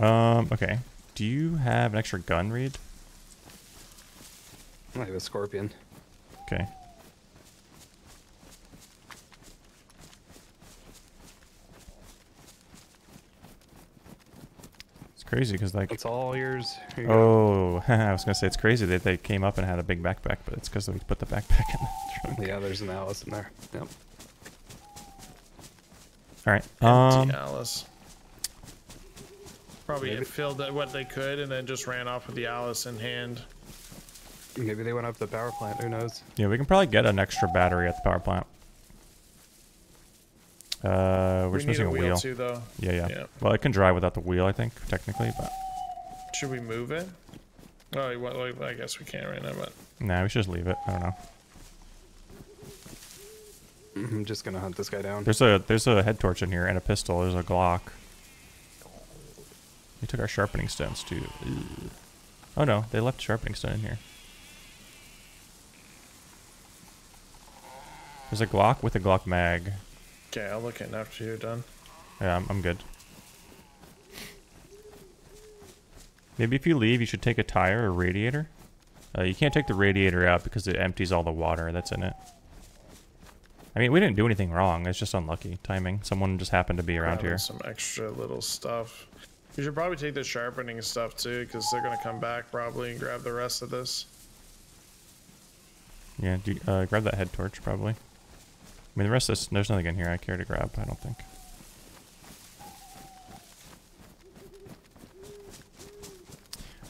Okay. Do you have an extra gun, Reid? I have a scorpion. Okay. crazy because like it's all yours. Here you go. I was gonna say it's crazy that they came up and had a big backpack, but it's because we put the backpack in the trunk. Yeah, there's an Alice in there. Yep. All right. Empty Alice. Probably maybe filled what they could and then just ran off with the Alice in hand. Maybe they went up the power plant. Who knows? Yeah, we can probably get an extra battery at the power plant. We're just missing a wheel too, though. Yeah, Well, it can drive without the wheel, I think, technically. But should we move it? Oh, well, I guess we can't right now. But nah, we should just leave it. I don't know. I'm just gonna hunt this guy down. There's a head torch in here and a pistol. There's a Glock. We took our sharpening stones too. Ew. Oh no, they left sharpening stone in here. There's a Glock with a Glock mag. Okay, I'll look in after you're done. Yeah, I'm good. Maybe if you leave, you should take a tire or radiator. You can't take the radiator out because it empties all the water that's in it. I mean, we didn't do anything wrong. It's just unlucky timing. Someone just happened to be around here. Some extra little stuff. You should probably take the sharpening stuff too, because they're gonna come back probably and grab the rest of this. Yeah, grab that head torch probably. I mean, the rest of this, there's nothing in here I care to grab, I don't think.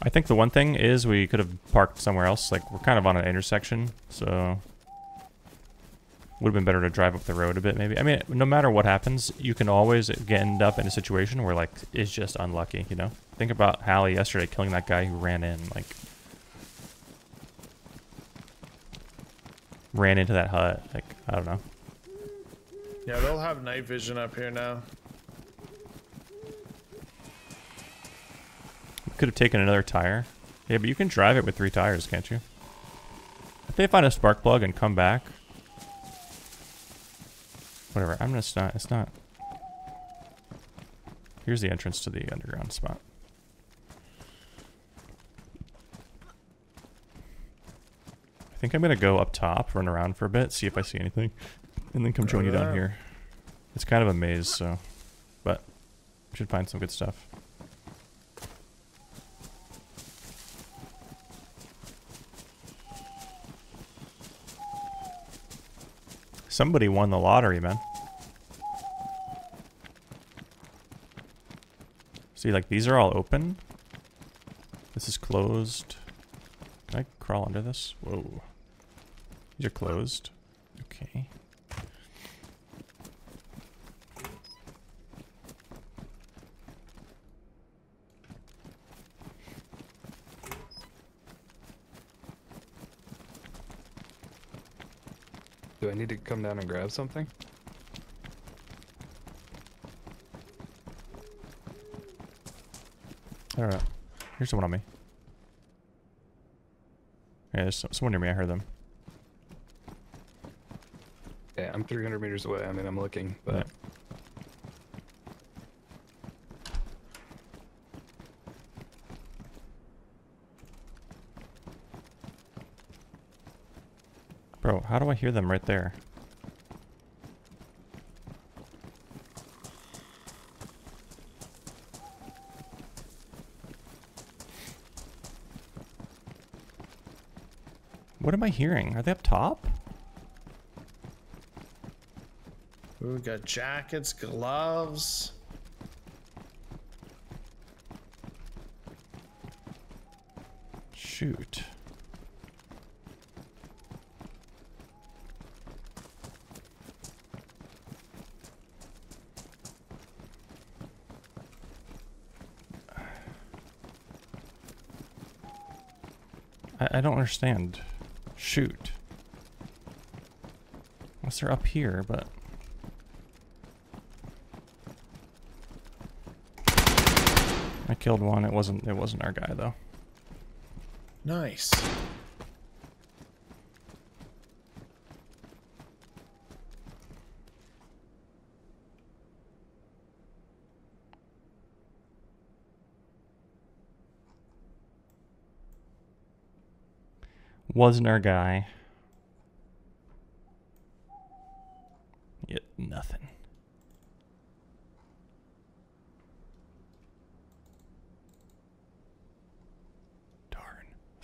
I think the one thing is we could have parked somewhere else. Like, we're kind of on an intersection, so would have been better to drive up the road a bit, maybe. I mean, no matter what happens, you can always end up in a situation where, like, it's just unlucky, you know? Think about Hallie yesterday killing that guy who ran in, like, ran into that hut. Like, I don't know. Yeah, they'll have night vision up here now. We could have taken another tire. Yeah, but you can drive it with 3 tires, can't you? If they find a spark plug and come back. Whatever, I'm just not, it's not. Here's the entrance to the underground spot. I think I'm gonna go up top, run around for a bit, see if I see anything. And then come join you down here. It's kind of a maze, so, but we should find some good stuff. Somebody won the lottery, man. See, like, these are all open. This is closed. Can I crawl under this? Whoa. These are closed. Okay. Do I need to come down and grab something? I don't know. Here's someone on me. Yeah, there's someone near me. I heard them. Yeah, I'm 300 meters away. I mean, I'm looking, but... Yeah. Bro, how do I hear them right there? What am I hearing? Are they up top? Ooh, got jackets, gloves. Shoot. I don't understand. Shoot. Unless they're up here, but... I killed one. It wasn't our guy though. Nice. Wasn't our guy. Yet nothing.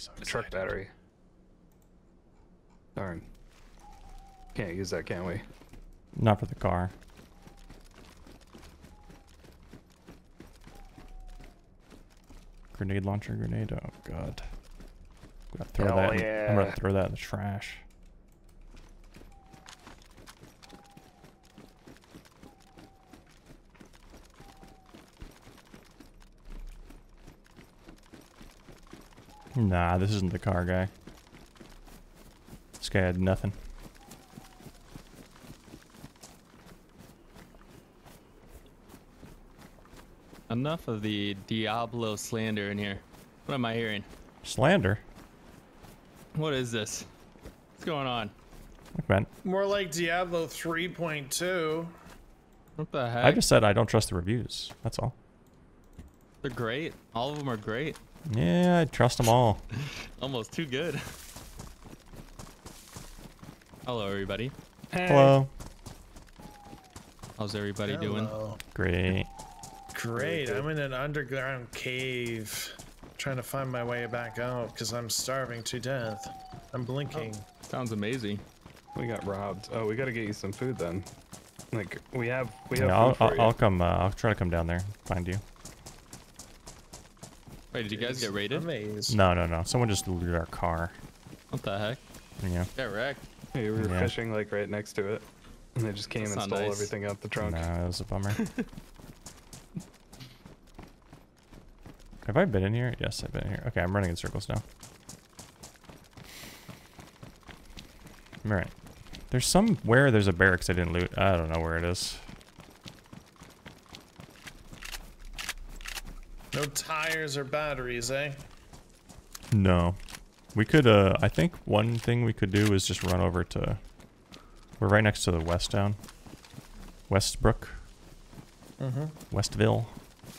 so truck battery. Darn. Can't use that, can we? Not for the car. Grenade launcher, grenade. Oh god. I'm gonna throw that. Yeah. I'm gonna throw that in the trash. Nah, this isn't the car guy. This guy had nothing. Enough of the Diablo slander in here. What am I hearing? Slander? What is this? What's going on? Look, man. More like Diablo 3.2. What the heck? I just said I don't trust the reviews. That's all. They're great. All of them are great. Yeah, I trust them all. Almost too good. Hello, everybody. Hey. Hello. How's everybody doing? Great. Great. I'm in an underground cave trying to find my way back out because I'm starving to death. I'm blinking. Oh, sounds amazing. We got robbed. Oh, we got to get you some food then. Like, we have yeah, food for you. I'll come, I'll try to come down there and find you. Wait, did you guys get raided? Amazed. No, no, no. Someone just looted our car. What the heck? Yeah. Got wrecked. Hey, we were fishing like right next to it. And they just came and stole everything out the trunk. Nah, that was a bummer. Have I been in here? Yes, I've been in here. Okay, I'm running in circles now. Alright. There's somewhere there's a barracks I didn't loot. I don't know where it is. No tires or batteries, eh? No. We could, I think one thing we could do is just run over to... We're right next to the West Town. Westbrook. Mm-hmm. Westville.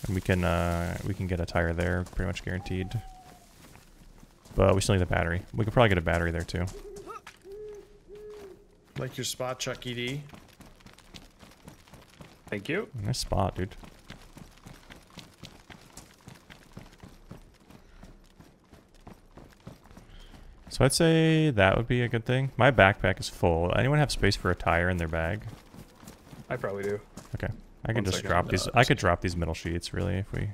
And we can get a tire there, pretty much guaranteed. But we still need a battery. We could probably get a battery there too. Like your spot, Chucky D. Thank you. Nice spot, dude. So I'd say that would be a good thing. My backpack is full. Anyone have space for a tire in their bag? I probably do. Okay. I could just drop these. I could drop these middle sheets, really, if we.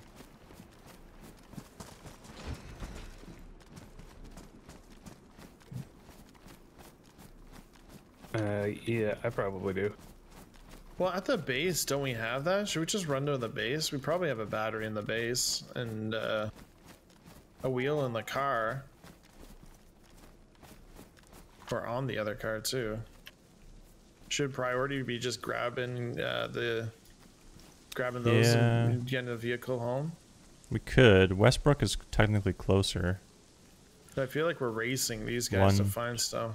Yeah, I probably do. Well, at the base, don't we have that? Should we just run to the base? We probably have a battery in the base and a wheel in the car. Or on the other car too. Should priority be just grabbing grabbing those and getting the vehicle home? We could. Westbrook is technically closer. I feel like we're racing these guys to find stuff.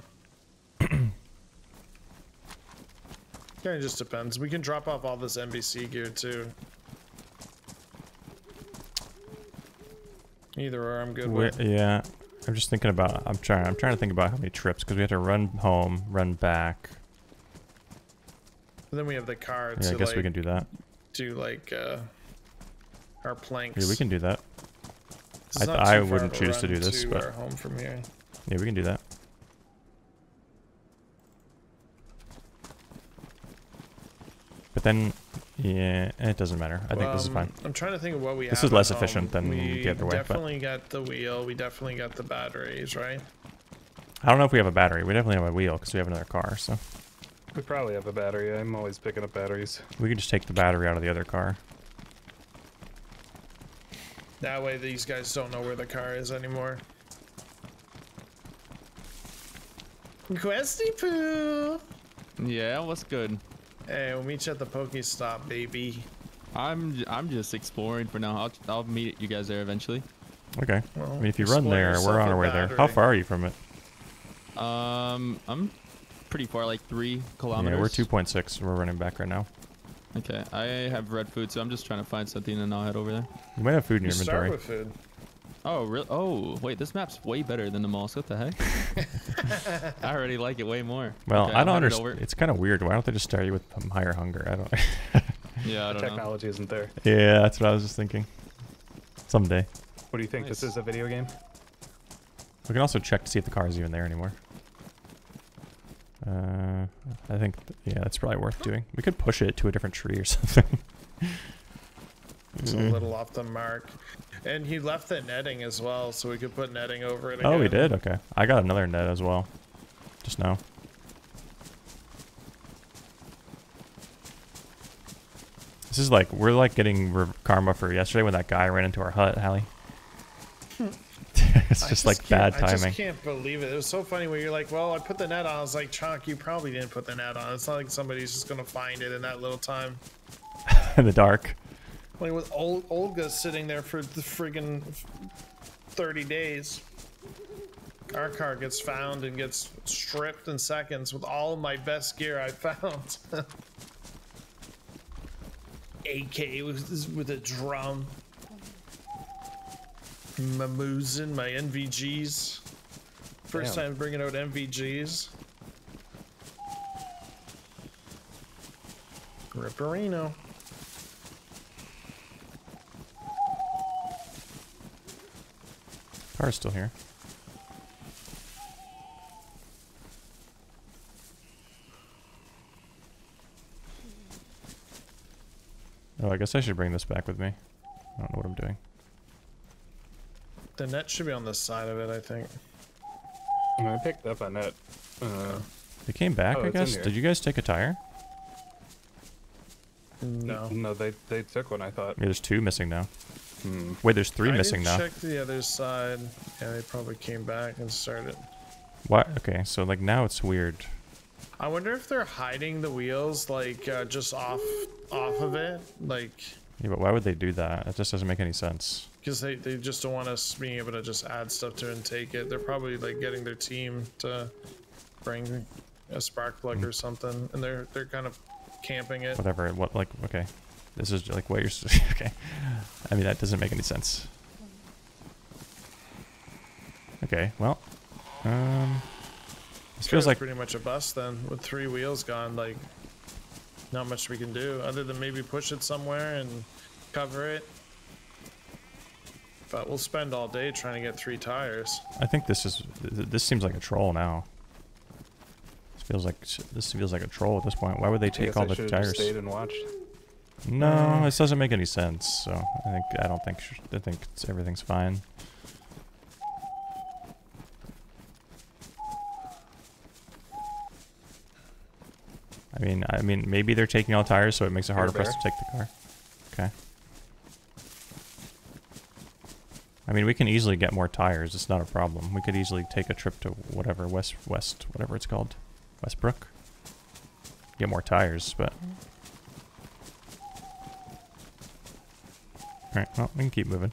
Kind of just depends. We can drop off all this NBC gear too. Either or, I'm good with. Yeah, I'm just thinking about. I'm trying to think about how many trips because we have to run home, run back. And then we have the car. Yeah, I guess like, we can do that. Do like our planks. Yeah, we can do that. I wouldn't choose to do this, but home from here. Yeah, we can do that. But then, yeah, it doesn't matter. I think this is fine. I'm trying to think of what we have. This is less efficient than the other way. We definitely got the wheel. We definitely got the batteries, right? I don't know if we have a battery. We definitely have a wheel because we have another car, so. We probably have a battery. I'm always picking up batteries. We can just take the battery out of the other car. That way these guys don't know where the car is anymore. QuestyPOO! Yeah, what's good? Hey, we'll meet you at the Pokestop, baby. I'm just exploring for now. I'll meet you guys there eventually. Okay. Well, I mean, if you run there, we're on our way there. How far are you from it? I'm pretty far, like 3 kilometers. Yeah, we're 2.6. We're running back right now. Okay, I have red food, so I'm just trying to find something and I'll head over there. You might have food in your inventory. Start with food. Oh, really? Oh, wait, this map's way better than the malls. What the heck? I already like it way more. Well, okay, I don't understand. It's kind of weird. Why don't they just start you with higher hunger? I don't. Yeah, I don't know. Technology isn't there. Yeah, that's what I was just thinking. Someday. What do you think? Nice. This is a video game? We can also check to see if the car is even there anymore. I think, yeah, that's probably worth doing. We could push it to a different tree or something. It's a little off the mark. And he left the netting as well, so we could put netting over it again. Oh, we did? Okay. I got another net as well. Just now. This is like, we're like getting karma for yesterday when that guy ran into our hut, Hallie. It's just like bad timing. I just can't believe it. It was so funny when you're like, well, I put the net on. I was like, Chonk, you probably didn't put the net on. It's not like somebody's just going to find it in that little time. In the dark. Like with Olga sitting there for the friggin' 30 days. Our car gets found and gets stripped in seconds with all my best gear I found. AK with a drum. My Mosin, my NVGs. First time bringing out NVGs. Ripperino. Car's still here. Oh, I guess I should bring this back with me. I don't know what I'm doing. The net should be on this side of it, I think. I picked up a net. They came back, I guess? Did you guys take a tire? No. No, they took one, I thought. Yeah, there's two missing now. Hmm. Wait, there's three missing now. I checked the other side, and they probably came back and started. What? Okay, so like now it's weird. I wonder if they're hiding the wheels, like just off of it, like. Yeah, but why would they do that? It just doesn't make any sense. Because they just don't want us being able to just add stuff to it and take it. They're probably like getting their team to bring a spark plug or something, and they're kind of camping it. Whatever. What like okay. This is like what you're okay. I mean that doesn't make any sense. Okay, well, this feels like pretty much a bus then with three wheels gone. Like, not much we can do other than maybe push it somewhere and cover it. But we'll spend all day trying to get three tires. I think this seems like a troll now. This feels like a troll at this point. Why would they take all the tires? Have stayed and watched. No, this doesn't make any sense. So I think everything's fine. I mean, maybe they're taking all tires, so it makes it harder for us to take the car. Okay. I mean, we can easily get more tires. It's not a problem. We could easily take a trip to whatever whatever it's called, Westbrook. Get more tires, but. Alright, well, we can keep moving.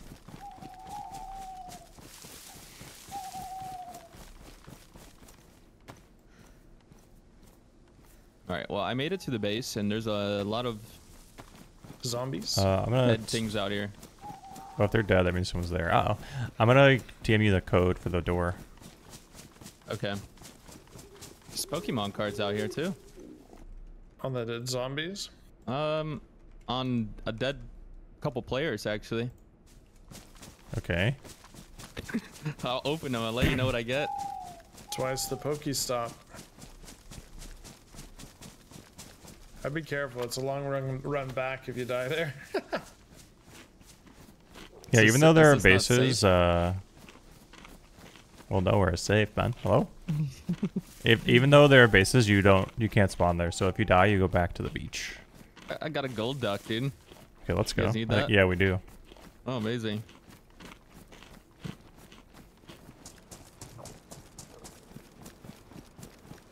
Alright, well, I made it to the base, and there's a lot of zombies. I'm gonna dead things out here. Oh, if they're dead, that means someone's there. Uh-oh. I'm gonna DM you the code for the door. Okay. There's Pokemon cards out here, too. On the dead zombies? On a dead... couple players actually. Okay. I'll open them. I'll let you know what I get. Twice the Pokestop. I'd be careful. It's a long run back if you die there. Yeah, even though there are bases, well, nowhere is safe, man. Hello. Even though there are bases, you can't spawn there. So if you die, you go back to the beach. I got a gold duck, dude. Okay, let's go. Yeah, we do. Oh, amazing.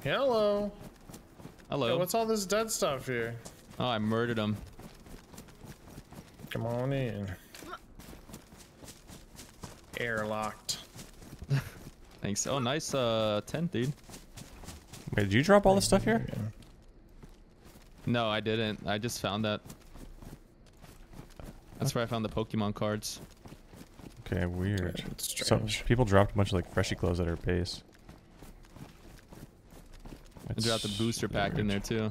Hello. Hello. Hey, what's all this dead stuff here? Oh, I murdered him. Come on in. Airlocked. Thanks. Oh, nice tent, dude. Wait, did you drop all the stuff here? No, I didn't. I just found that. That's where I found the Pokemon cards. Okay, weird. So people dropped a bunch of like freshy clothes at our base. I dropped the booster pack in there too.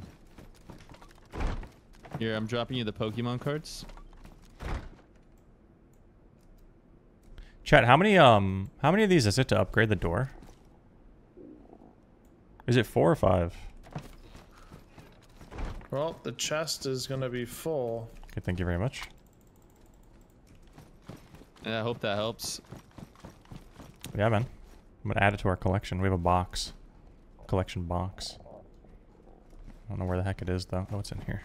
Here, I'm dropping you the Pokemon cards. Chat, how many of these is it to upgrade the door? Is it 4 or 5? Well, the chest is gonna be full. Okay, thank you very much. Yeah, I hope that helps. Yeah, man. I'm gonna add it to our collection. We have a box. Collection box. I don't know where the heck it is, though. Oh, it's in here.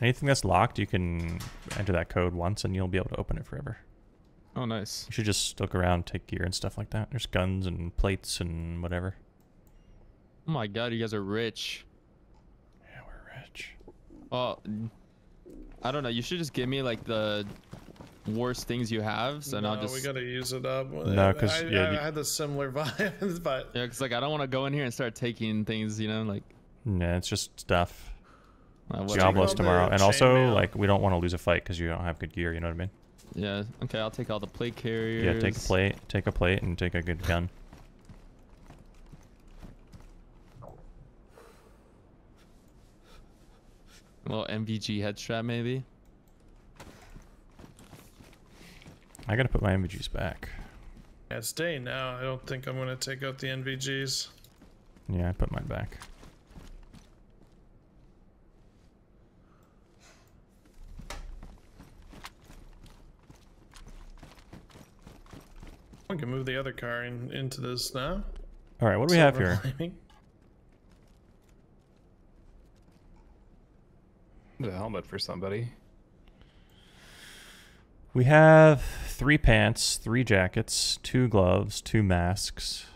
Anything that's locked, you can enter that code once, and you'll be able to open it forever. Oh, nice. You should just look around, take gear and stuff like that. There's guns and plates and whatever. Oh my god, you guys are rich. Yeah, we're rich. Oh, I don't know. You should just give me, like, the worst things you have, so no, I'll just... we gotta use it up. No, because... I had the similar vibes, but... Yeah, because, like, I don't want to go in here and start taking things, you know, like... Nah, it's just stuff. Diablo's tomorrow, and also, like, we don't want to lose a fight because you don't have good gear, you know what I mean? Yeah, okay, I'll take all the plate carriers. Yeah, take a plate, and take a good gun. A little MVG headshot, maybe? I gotta put my MVGs back. Yeah, it's day now. I don't think I'm gonna take out the MVGs. Yeah, I put mine back. We can move the other car into this now. All right, what do we have here? The helmet for somebody. We have 3 pants, 3 jackets, 2 gloves, 2 masks.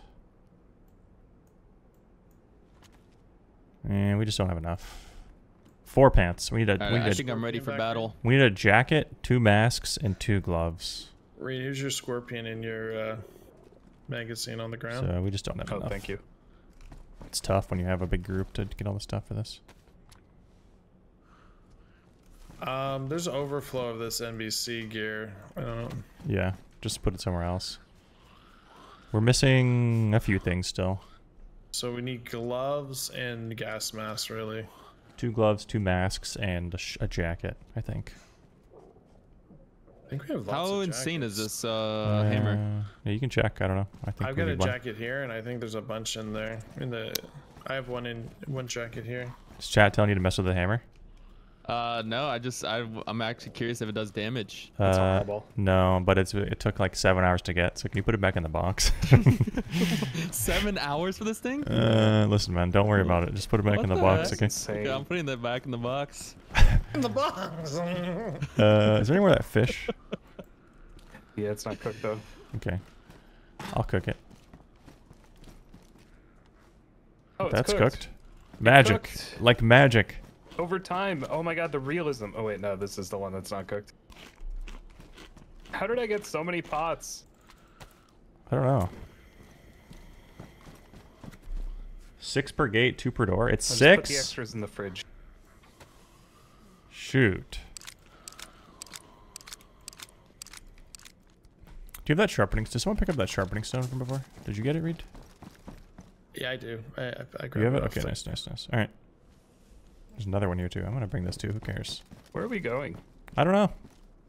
And we just don't have enough. 4 pants. We need a... I think I'm ready for battle. We need a jacket, 2 masks, and 2 gloves. Reid, here's your scorpion in your magazine on the ground. So we just don't have enough. Oh, thank you. It's tough when you have a big group to get all the stuff for this. There's overflow of this NBC gear. I don't know. Yeah, just put it somewhere else. We're missing a few things still. So we need gloves and gas masks, really. 2 gloves, 2 masks, and a jacket, I think. I think we have lots of jackets. How insane is this hammer? Yeah, you can check. I don't know. I think I've got a jacket here, and I think there's a bunch in there. I have one jacket here. Is chat telling you to mess with the hammer? No, I'm actually curious if it does damage. That's horrible. No, but it took like 7 hours to get, so can you put it back in the box? 7 hours for this thing? Listen, man, don't worry about it. Just put it back in the box, okay? Okay, I'm putting that back in the box. In the box! Is there anywhere that fish? Yeah, it's not cooked, though. Okay. I'll cook it. Oh, that's cooked. Magic. Cooked. Like magic. Over time, oh my god, the realism. Oh wait, no, this is the one that's not cooked. How did I get so many pots? I don't know. 6 per gate, 2 per door. It's 6. Put the extras in the fridge. Shoot. Do you have that sharpening? Did someone pick up that sharpening stone from before? Did you get it, Reid? Yeah, I do. I grabbed it. You have it? Okay, nice, nice, nice. All right. There's another one here too. I'm gonna bring this too. Who cares? Where are we going? I don't know.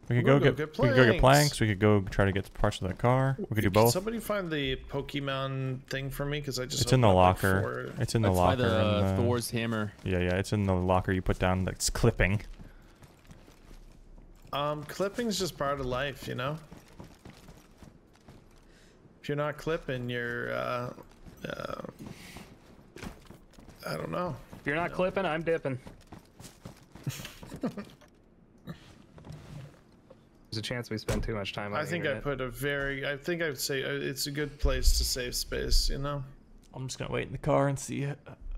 We could go get planks. We could go try to get parts of that car. We could do both. Can somebody find the Pokemon thing for me? Because I just... It's in the locker. It's in the locker. By Thor's hammer. Yeah, yeah. It's in the locker you put down. That's clipping. Clipping's just part of life, you know. If you're not clipping, you're... I don't know. If you're not clipping, I'm dipping. There's a chance we spend too much time on... I would say it's a good place to save space, you know? I'm just gonna wait in the car and see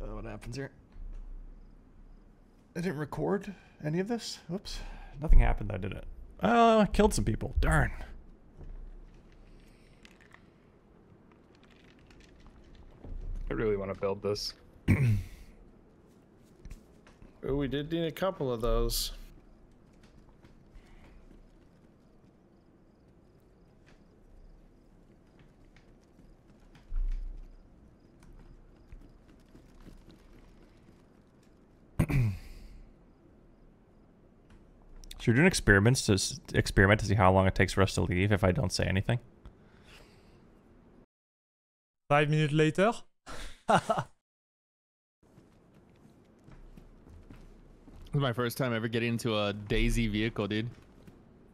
what happens here. I didn't record any of this. Whoops. Nothing happened though, did it? Oh, I killed some people. Darn. I really want to build this. We did need a couple of those. So you're doing experiments to see how long it takes for us to leave if I don't say anything? 5 minutes later? This is my first time ever getting into a DayZ vehicle, dude.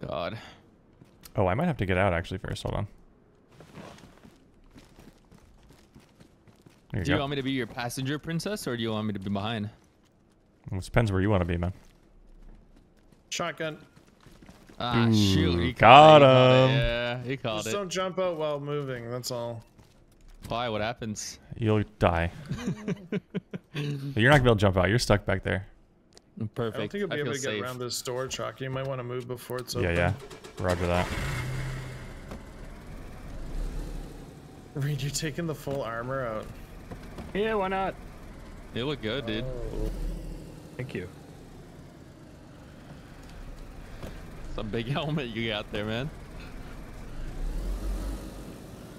God. Oh, I might have to get out actually first. Hold on. Do you want me to be your passenger, princess, or do you want me to be behind? Well, it depends where you want to be, man. Shotgun. Ah, shoot. He got him. Yeah, he called it. Just don't jump out while moving. That's all. Why? What happens? You'll die. You're not going to be able to jump out. You're stuck back there. Perfect. I don't think you'll be able to get around this store, Chalk. You might want to move before it's open. Yeah, yeah. Roger that. Reid, you're taking the full armor out. Yeah, why not? It looked good, dude. Thank you. It's a big helmet you got there, man.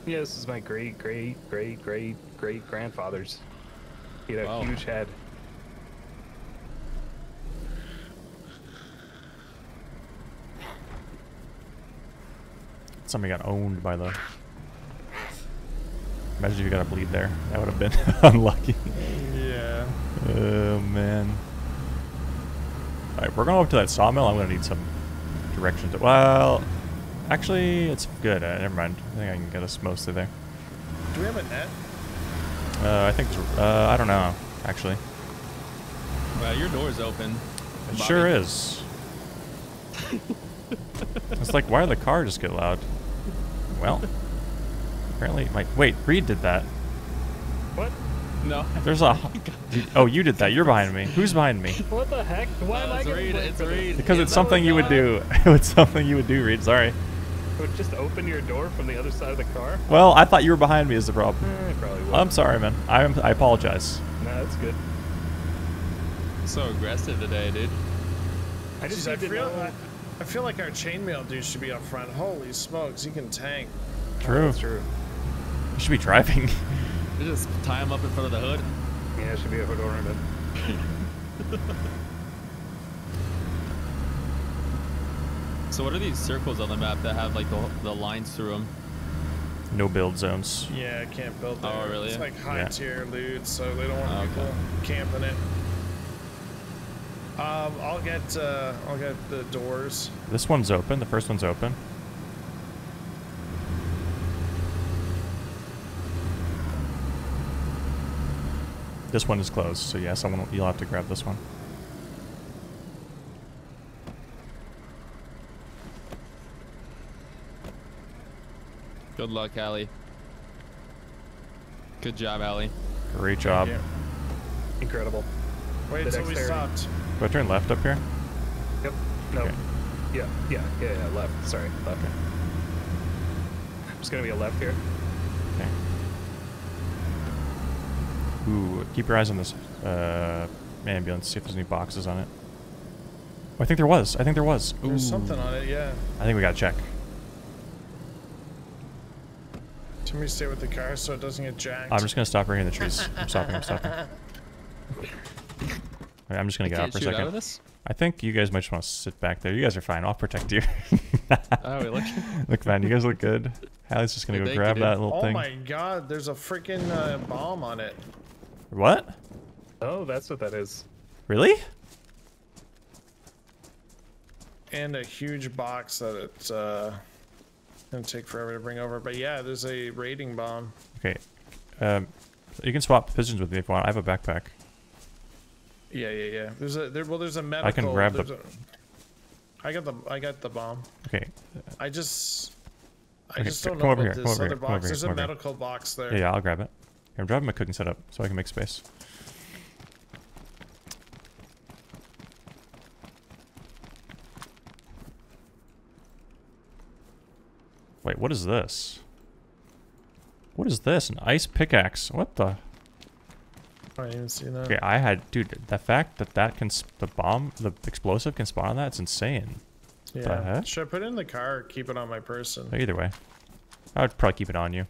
Yeah, this is my great grandfather's. He had a huge head. Somebody got owned by the... Imagine if you got a bleed there. That would have been unlucky. Yeah. Oh, man. Alright, we're going over to that sawmill. I'm going to need some directions. Well, actually, it's good. Never mind. I think I can get us mostly there. Do we have a net? I think it's... I don't know, actually. Well, your door's open. It sure is. It's like, why did the car just get loud? Well, apparently, wait, Reid did that. What? No. There's a... Oh, you did that. You're behind me. Who's behind me? What the heck? Why am I getting... It's Reid. Because it's something you would do. It's something you would do, Reid. Sorry. It would just open your door from the other side of the car? Well, I thought you were behind me is the problem. Eh, probably would. I'm sorry, man. I apologize. Nah, that's good. So aggressive today, dude. I just... I didn't know... I feel like our chainmail dude should be up front. Holy smokes, he can tank. True. That's true. He should be driving. We just tie him up in front of the hood. Yeah, it should be a hood ornament. So what are these circles on the map that have like the lines through them? No build zones. Yeah, can't build there. Oh, really? It's like high tier loot, so they don't want people camping it. I'll get the doors. This one's open. The first one's open. This one is closed. So yeah, someone you'll have to grab this one. Good luck, Allie. Good job, Allie. Great job. Incredible. Wait, so we stopped. Do I turn left up here? Yep. No. Okay. Yeah, left. Sorry, left. Okay. There's gonna be a left here. Okay. Ooh, keep your eyes on this ambulance, see if there's any boxes on it. Oh, I think there was. Ooh. There's something on it, yeah. I think we gotta check. Can we stay with the car so it doesn't get jacked? I'm just gonna stop right here in the trees. I'm stopping. I'm just gonna get out for a second. Out of this? I think you guys might just want to sit back there. You guys are fine. I'll protect you. Oh, we look fine. You guys look good. Hallie's just gonna go grab that little thing. Oh my God! There's a freaking bomb on it. What? Oh, that's what that is. Really? And a huge box that it's gonna take forever to bring over. But yeah, there's a raiding bomb. Okay. You can swap positions with me if you want. I have a backpack. Yeah. There's a medical. I can grab the. I got the bomb. Okay. I just don't know about this other box. There's a medical box there. Yeah, I'll grab it. Here, I'm driving my cooking setup so I can make space. Wait, what is this? What is this? An ice pickaxe? What the? I didn't even see that. Okay, I had, dude. The fact that the explosive can spawn on that, it's insane. Yeah. The heck? Should I put it in the car or keep it on my person? Either way, I would probably keep it on you.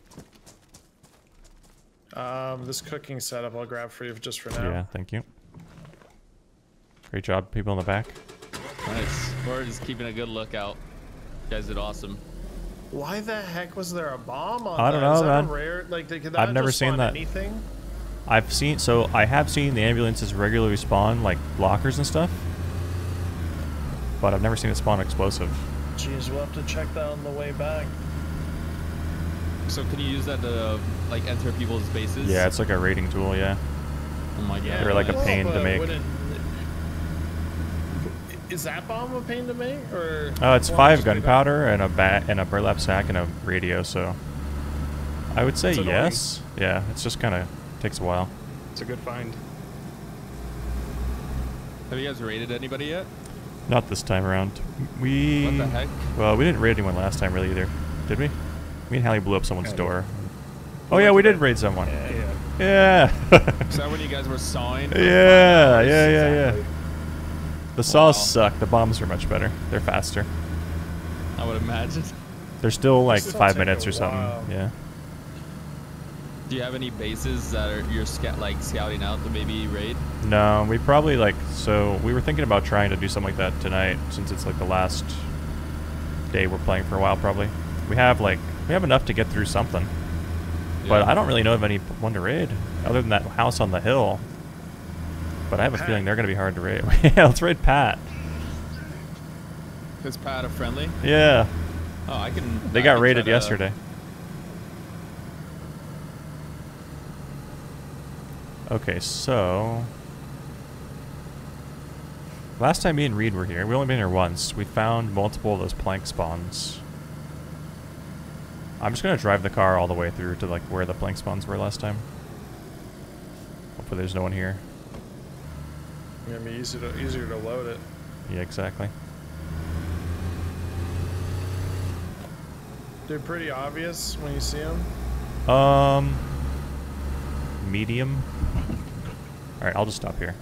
This cooking setup I'll grab for you just for now. Yeah, thank you. Great job, people in the back. Nice. We're just keeping a good lookout. You guys did awesome. Why the heck was there a bomb on that? I don't know, man. Rare, like, I've never seen that. Anything? I've seen, so I have seen the ambulances regularly spawn like blockers and stuff, but I've never seen it spawn explosive. Jeez, we'll have to check that on the way back. So can you use that to like enter people's bases? Yeah, it's like a raiding tool. Yeah. Oh my god. Yeah, they're like a pain to make. Is that bomb a pain to make, or? Oh, it's 5 gunpowder and a bat and a burlap sack and a radio. So I would say yes. Yeah, it's just kind of takes a while. It's a good find. Have you guys raided anybody yet? Not this time around. We. What the heck? Well, we didn't raid anyone last time really either, did we? Me and Hallie blew up someone's door. Oh yeah, we did raid someone. Yeah. Yeah. Is that when you guys were sawing? Yeah. Yeah. The saws suck. The bombs are much better. They're faster. I would imagine. They're still like 5 minutes or something. Yeah. Do you have any bases that are you're like scouting out to maybe raid? No, we probably like we were thinking about trying to do something like that tonight since it's like the last day we're playing for a while probably. We have like enough to get through something, yeah. But I don't really know of anyone to raid other than that house on the hill. But I have a feeling they're going to be hard to raid. Yeah, let's raid Pat. Is Pat a friendly? Yeah. Oh, I can. They got raided yesterday. Okay, so last time me and Reid were here, we only been here once. We found multiple of those plank spawns. I'm just going to drive the car all the way through to like where the plank spawns were last time. Hopefully there's no one here. It's going to be easier to load it. Yeah, exactly. They're pretty obvious when you see them. Medium. All right, I'll just stop here.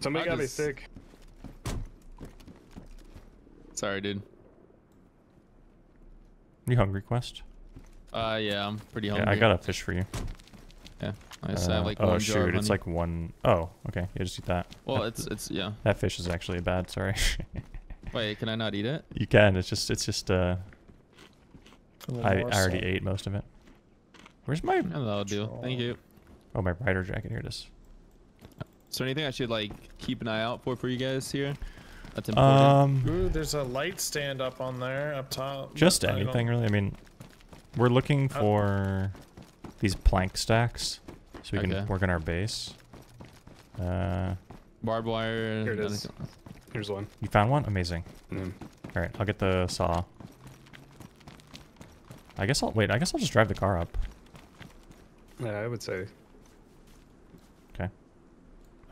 Somebody got me sick. Sorry, dude. You hungry, Quest? Yeah, I'm pretty hungry. Yeah, I got a fish for you. Yeah, I have like one jar of honey. It's like one. Oh, okay. Yeah, just eat that. Well, that, it's yeah. That fish is actually bad. Sorry. Wait, can I not eat it? You can. It's just. I already ate most of it. Where's my? No, that'll do. Thank you. Oh, my rider jacket. Here it is. Is there anything I should like keep an eye out for you guys here? That's important. Ooh, there's a light stand up on there, up top. Just anything really. I mean, we're looking for these plank stacks so we can work on our base. Barbed wire. Here it is. Here's one. You found one? Amazing. Mm. All right, I'll get the saw. I guess I'll wait. I guess I'll just drive the car up. Yeah, I would say. Okay.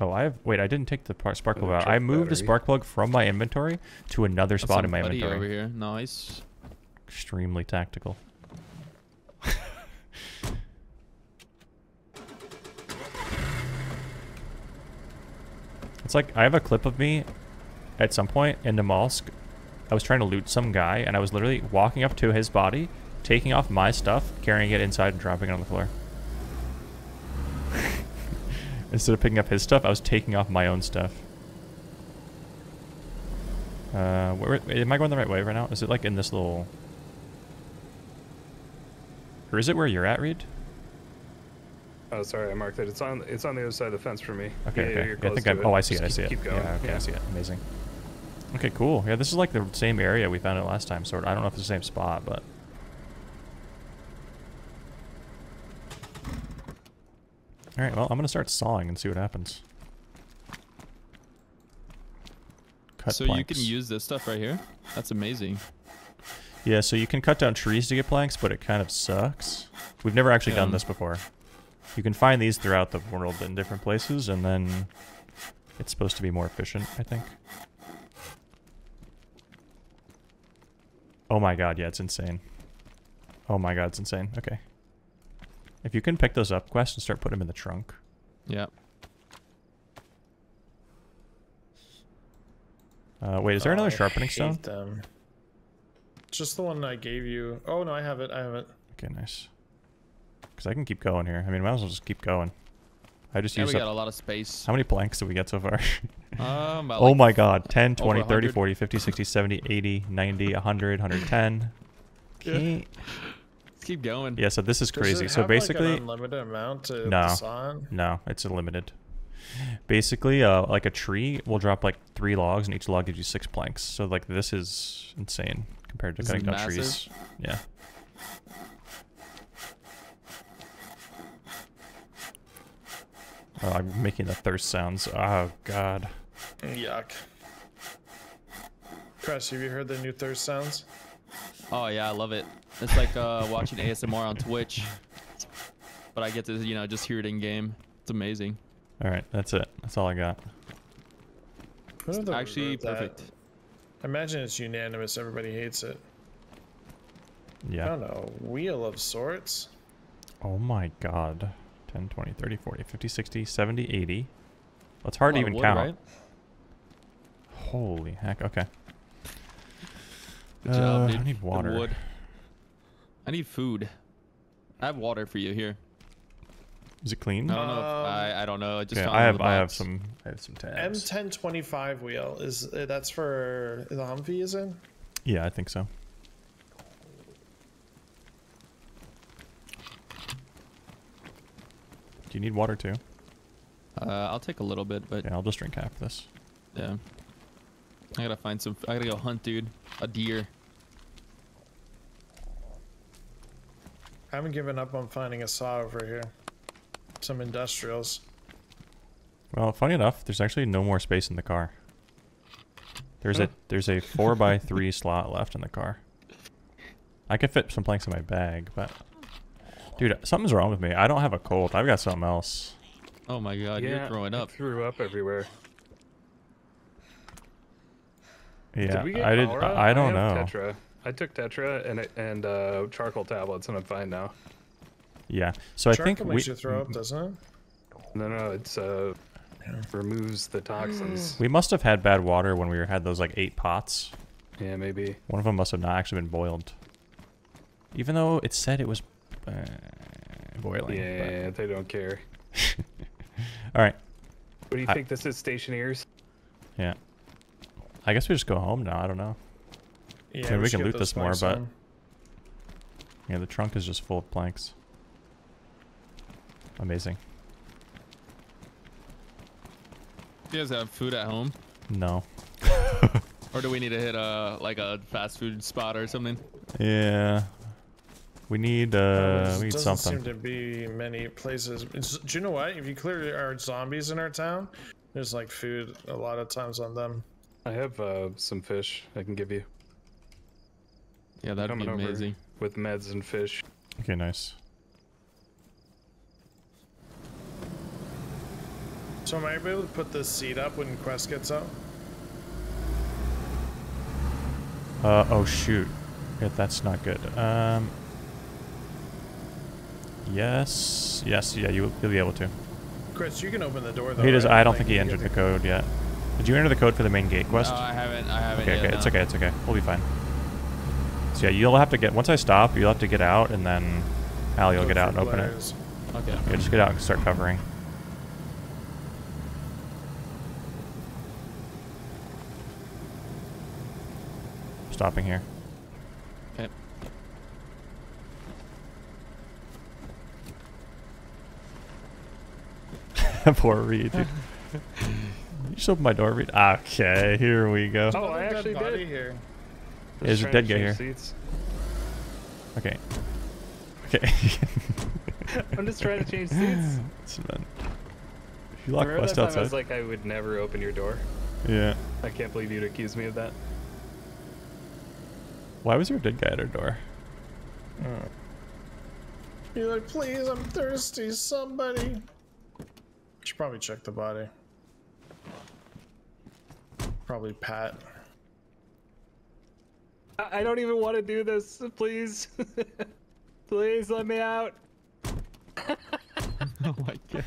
Oh, I have. Wait, I didn't take the spark plug out. I moved the spark plug from my inventory to another spot in my inventory. Over here. Nice. Extremely tactical. It's like I have a clip of me at some point in the mosque. I was trying to loot some guy, and I was literally walking up to his body, taking off my stuff, carrying it inside, and dropping it on the floor. Instead of picking up his stuff, I was taking off my own stuff. Where, am I going the right way right now? Is it like in this little... Or is it where you're at, Reid? Oh, sorry, I marked it. It's on the other side of the fence for me. Okay, yeah, okay. Yeah, I think I see it. I see it. Keep going. Yeah, okay, yeah. I see it. Amazing. Okay, cool. Yeah, this is like the same area we found it last time, so I don't know if it's the same spot, but... All right, well, I'm gonna start sawing and see what happens. Cut so planks. You can use this stuff right here? That's amazing. Yeah, so you can cut down trees to get planks, but it kind of sucks. We've never actually done this before. You can find these throughout the world in different places, and then it's supposed to be more efficient, I think. Oh my god, yeah, it's insane. Oh my god, it's insane. Okay. If you can pick those up, Quest, and start putting them in the trunk. Yeah. Wait, is there another sharpening stone? Just the one I gave you. Oh no, I have it. I have it. Okay, nice. Because I can keep going here. I mean, might as well just keep going. I just used. We got a lot of space. How many planks did we get so far? About oh like my god. 10, 20, 30, 40, 50, 60, 70, 80, 90, 100, 110. Okay. Yeah. Let's keep going. Yeah, so this is crazy. So basically. Like an unlimited amount to no, it's limited. Basically, like a tree will drop like 3 logs, and each log gives you 6 planks. So, like, this is insane compared to cutting down trees. Yeah. Oh, I'm making the thirst sounds. Oh, God. Yuck. Chris, have you heard the new thirst sounds? Oh, yeah, I love it. It's like watching ASMR on Twitch. But I get to, you know, just hear it in game. It's amazing. All right, that's it. That's all I got. Actually, perfect. I imagine it's unanimous. Everybody hates it. Yeah. I don't know. Wheel of sorts. Oh my god. 10, 20, 30, 40, 50, 60, 70, 80. Well, it's hard to even count. Right? Holy heck. Okay. Good job, dude. I need water. Wood. I need food. I have water for you here. Is it clean? I don't know. I don't know. I just I have some tabs. M1025 wheel is that's for the Humvee, is it? Yeah, I think so. Do you need water too? I'll take a little bit, but yeah, I'll just drink half of this. Yeah. I gotta find some. I gotta go hunt, dude. A deer. I haven't given up on finding a saw over here. Some industrials. Well, funny enough, there's actually no more space in the car. There's a 4x3 slot left in the car. I could fit some planks in my bag, but dude, something's wrong with me. I don't have a cold. I've got something else. Oh my god, yeah, you're throwing up. I threw up everywhere. Yeah, did we get cholera? I don't know. Tetra. I took Tetra and charcoal tablets, and I'm fine now. Yeah, so charcoal I think makes you throw up, doesn't it? No, no, it's removes the toxins. We must have had bad water when we had those like 8 pots. Yeah, maybe. One of them must have not actually been boiled, even though it said it was boiling. Yeah, they don't care. All right. What do you think this is, Stationeers? Yeah. I guess we just go home now. I don't know. Yeah, I mean, we can loot this more, but yeah, the trunk is just full of planks. Amazing. You guys have food at home? No. Or do we need to hit like a fast food spot or something? Yeah. We need something. There doesn't seem to be many places. Do you know what? If you clear our zombies in our town, there's like food a lot of times on them. I have some fish I can give you. Yeah, that'd be amazing. With meds and fish. Okay, nice. So am I able to put this seed up when Quest gets out? Oh shoot. Yeah, that's not good. Yes. Yes, yeah, you'll be able to. Chris, you can open the door though. He does, right? I don't think he entered the code yet. Did you enter the code for the main gate, Quest? No, I haven't yet, no. It's okay. We'll be fine. So yeah, you'll have to get, once I stop, you'll have to get out and then Allie will get out and open it. Okay. Yeah, just get out and start covering. Stopping here. Okay. Poor Reid, dude. You just opened my door, Reid. Okay, here we go. Oh, I actually did. Here. There's a dead guy here. Seats. Okay. Okay. I'm just trying to change seats. It's fun. If you lock Quest outside. I was like, I would never open your door. Yeah. I can't believe you'd accuse me of that. Why was your dead guy at our door? You're like, please, I'm thirsty, somebody. Should probably check the body. Probably Pat. I don't even want to do this, please. Please let me out. Oh my god.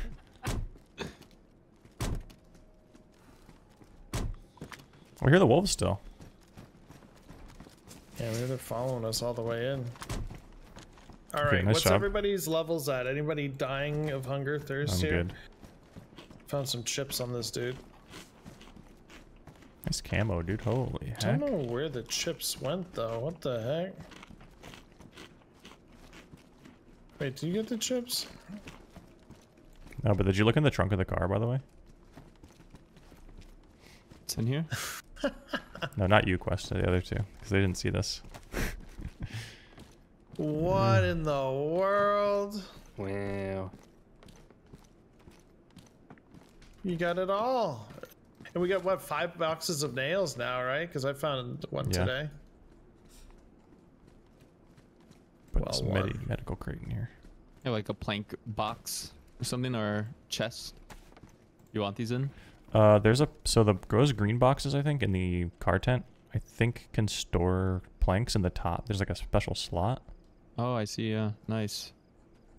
We hear the wolves still. Yeah, they're following us all the way in. All right, nice job. Everybody's levels at? Anybody dying of hunger, thirst here? Good. Found some chips on this dude. Nice camo, dude. Holy heck. I don't know where the chips went, though. What the heck? Wait, did you get the chips? No, but did you look in the trunk of the car, by the way? It's in here? No, not you, Quest. The other two, because they didn't see this. What in the world? Wow. You got it all. And we got, what, 5 boxes of nails now, right? Because I found one today. Put this medical crate in here. Yeah, like a plank box or something, or chest. You want these in? There's a, so those green boxes, I think, in the car tent, I think can store planks in the top. There's like a special slot. Oh, I see. Yeah, nice.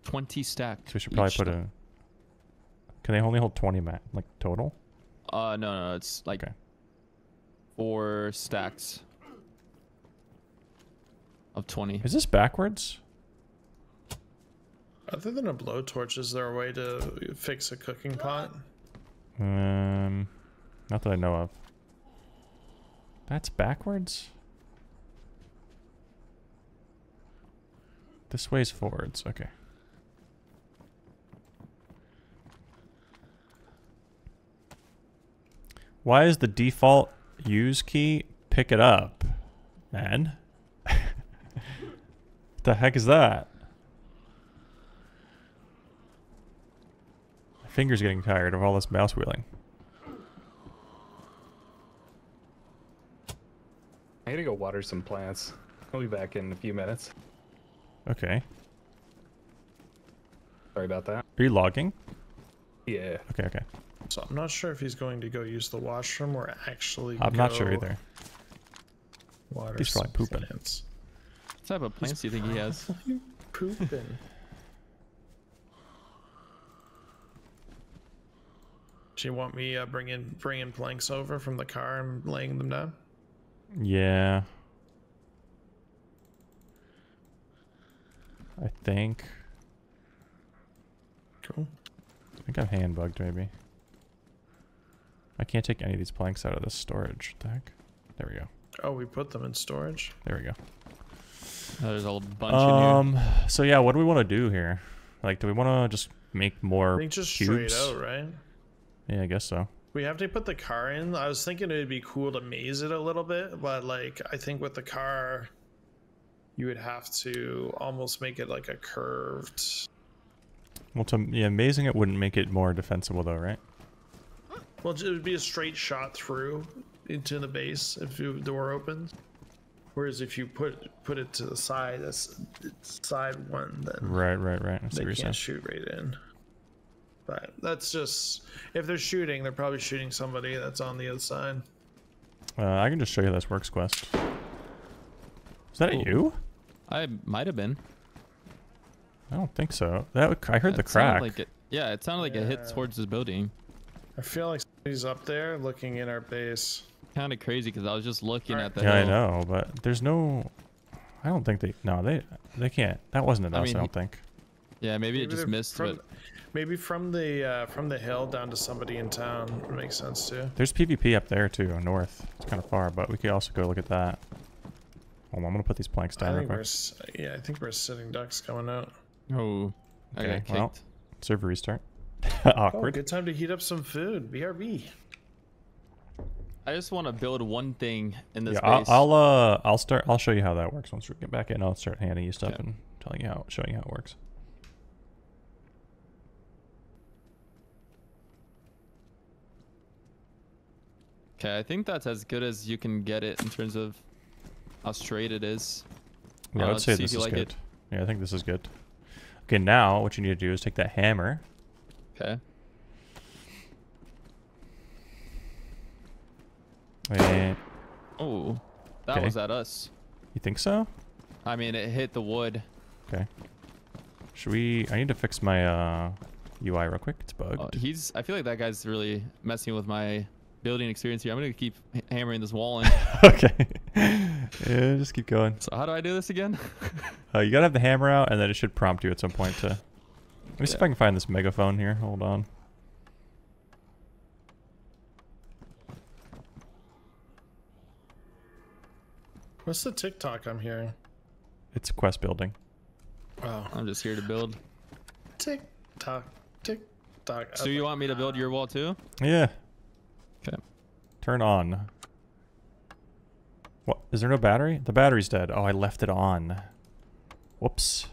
20 stacks. So we should probably put a. Can they only hold 20, Matt? Like total? No, it's like 4 stacks of 20. Is this backwards? Other than a blowtorch, is there a way to fix a cooking pot? Not that I know of. That's backwards. This way's forwards. Okay. Why is the default use key pick it up, man? What the heck is that? My finger's getting tired of all this mouse wheeling. I gotta go water some plants. I'll be back in a few minutes. Okay. Sorry about that. Are you logging? Yeah. Okay, okay. So I'm not sure if he's going to go use the washroom or actually I'm not sure either. Water he's probably pooping. Plants. What type of plants do you think he has? Pooping. Do you want me bringing planks over from the car and laying them down? Yeah. I think. Cool. I think I'm hand bugged maybe. I can't take any of these planks out of this storage. What the heck? There we go. Oh, we put them in storage? There we go. Oh, there's a whole bunch in here. So yeah, what do we want to do here? Like, do we want to just make more cubes? I think just straight out, right? Yeah, I guess so. We have to put the car in. I was thinking it would be cool to maze it a little bit, but like, I think with the car, you would have to almost make it like a curved. Well, yeah, mazing it wouldn't make it more defensible though, right? Well, it would be a straight shot through into the base if the door opens. Whereas if you put it to the side, that's side one, then right. That's they can't shoot right in. But that's just if they're shooting, they're probably shooting somebody that's on the other side. I can just show you how this works, Quest. Is that you? I might have been. I don't think so. I heard the crack. Like it, yeah, it sounded like a hit towards this building. I feel like somebody's up there looking in our base. Kind of crazy because I was just looking at the hill. I know, but there's no. I don't think they. No, they can't. That wasn't enough. I don't think. Yeah, maybe it just missed. Maybe from the hill down to somebody in town would make sense too. There's PvP up there too, north. It's kind of far, but we could also go look at that. Hold on, I'm gonna put these planks down real quick. Yeah, I think we're sitting ducks coming out. Oh. Okay. Well, server restart. Awkward. Oh, good time to heat up some food. BRB. I just want to build one thing in this base. I'll show you how that works once we get back in. I'll start handing you stuff and telling you showing you how it works. Okay, I think that's as good as you can get it in terms of how straight it is. Yeah, I'd say this is good. Yeah, I think this is good. Okay, now what you need to do is take that hammer. Okay. Wait. Oh, that was at us. You think so? I mean, it hit the wood. Okay. Should we? I need to fix my UI real quick. It's bugged. I feel like that guy's really messing with my building experience here. I'm going to keep hammering this wall in. Okay. Yeah, just keep going. So how do I do this again? You got to have the hammer out, and then it should prompt you at some point to... Let me see if I can find this megaphone here. Hold on. What's the TikTok I'm hearing? It's quest building. Oh. I'm just here to build. TikTok, TikTok. So you want me to build your wall too? Yeah. Okay. Turn on. What? Is there no battery? The battery's dead. Oh, I left it on. Whoops.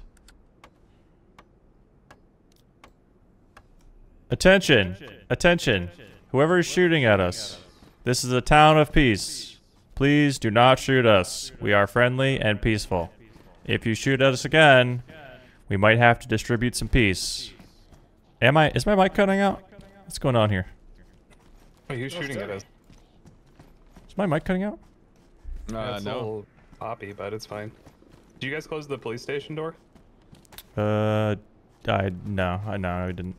Attention. Attention. Attention. Attention. Whoever is shooting at us, this is a town of peace. Please do not shoot us. We are friendly and peaceful. If you shoot at us again, we might have to distribute some peace. Am I? Is my mic cutting out? What's going on here? Wait, who's shooting at us? Is my mic cutting out? Yeah, no. A little poppy, but it's fine. Do you guys close the police station door? No, we didn't.